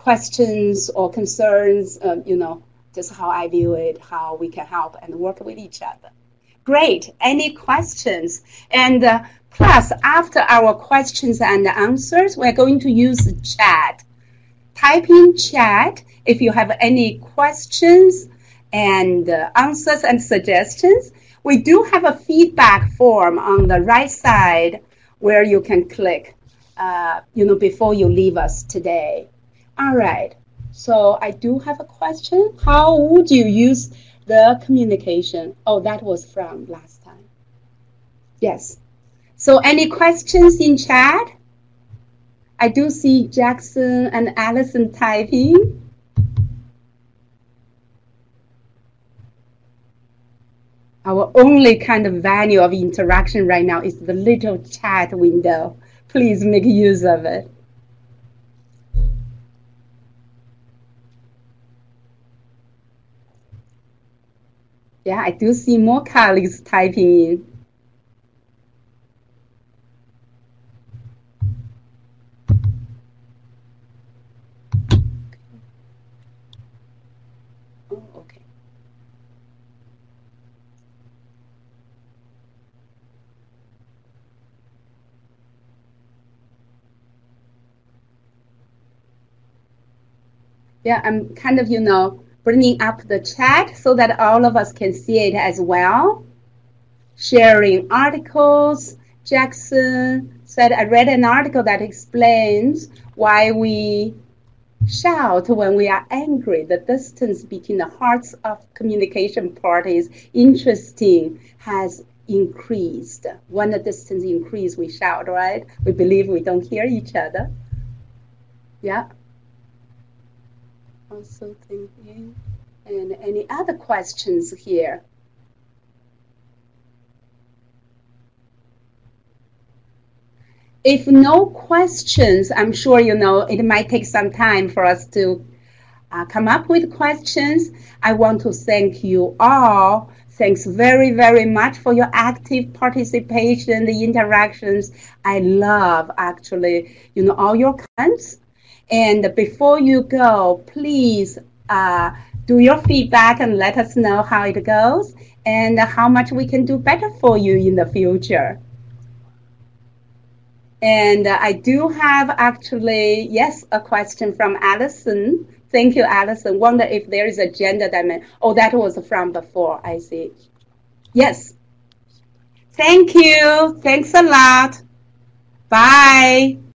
questions or concerns, uh, you know, just how I view it, how we can help and work with each other. Great. Any questions? And uh, plus, after our questions and answers, we're going to use chat. type in chat if you have any questions and uh, answers and suggestions. We do have a feedback form on the right side where you can click, uh, you know, before you leave us today. All right. So I do have a question. How would you use the communication? Oh, that was from last time. Yes. So any questions in chat? I do see Jackson and Allison typing. Our only kind of value of interaction right now is the little chat window. Please make use of it. Yeah, I do see more colleagues typing in. Yeah, I'm kind of, you know, bringing up the chat so that all of us can see it as well. Sharing articles. Jackson said, I read an article that explains why we shout when we are angry. The distance between the hearts of communication parties, interesting, has increased. When the distance increases, we shout, right? We believe we don't hear each other. Yeah. Also thinking, and any other questions here? If no questions, I'm sure you know it might take some time for us to uh, come up with questions. I want to thank you all. Thanks very, very much for your active participation, the interactions. I love actually, you know, all your comments. And before you go, please uh, do your feedback and let us know how it goes and how much we can do better for you in the future. And uh, I do have actually, yes, a question from Allison. Thank you, Allison. Wonder if there is a gender dimension. Oh, that was from before, I see. Yes. Thank you. Thanks a lot. Bye.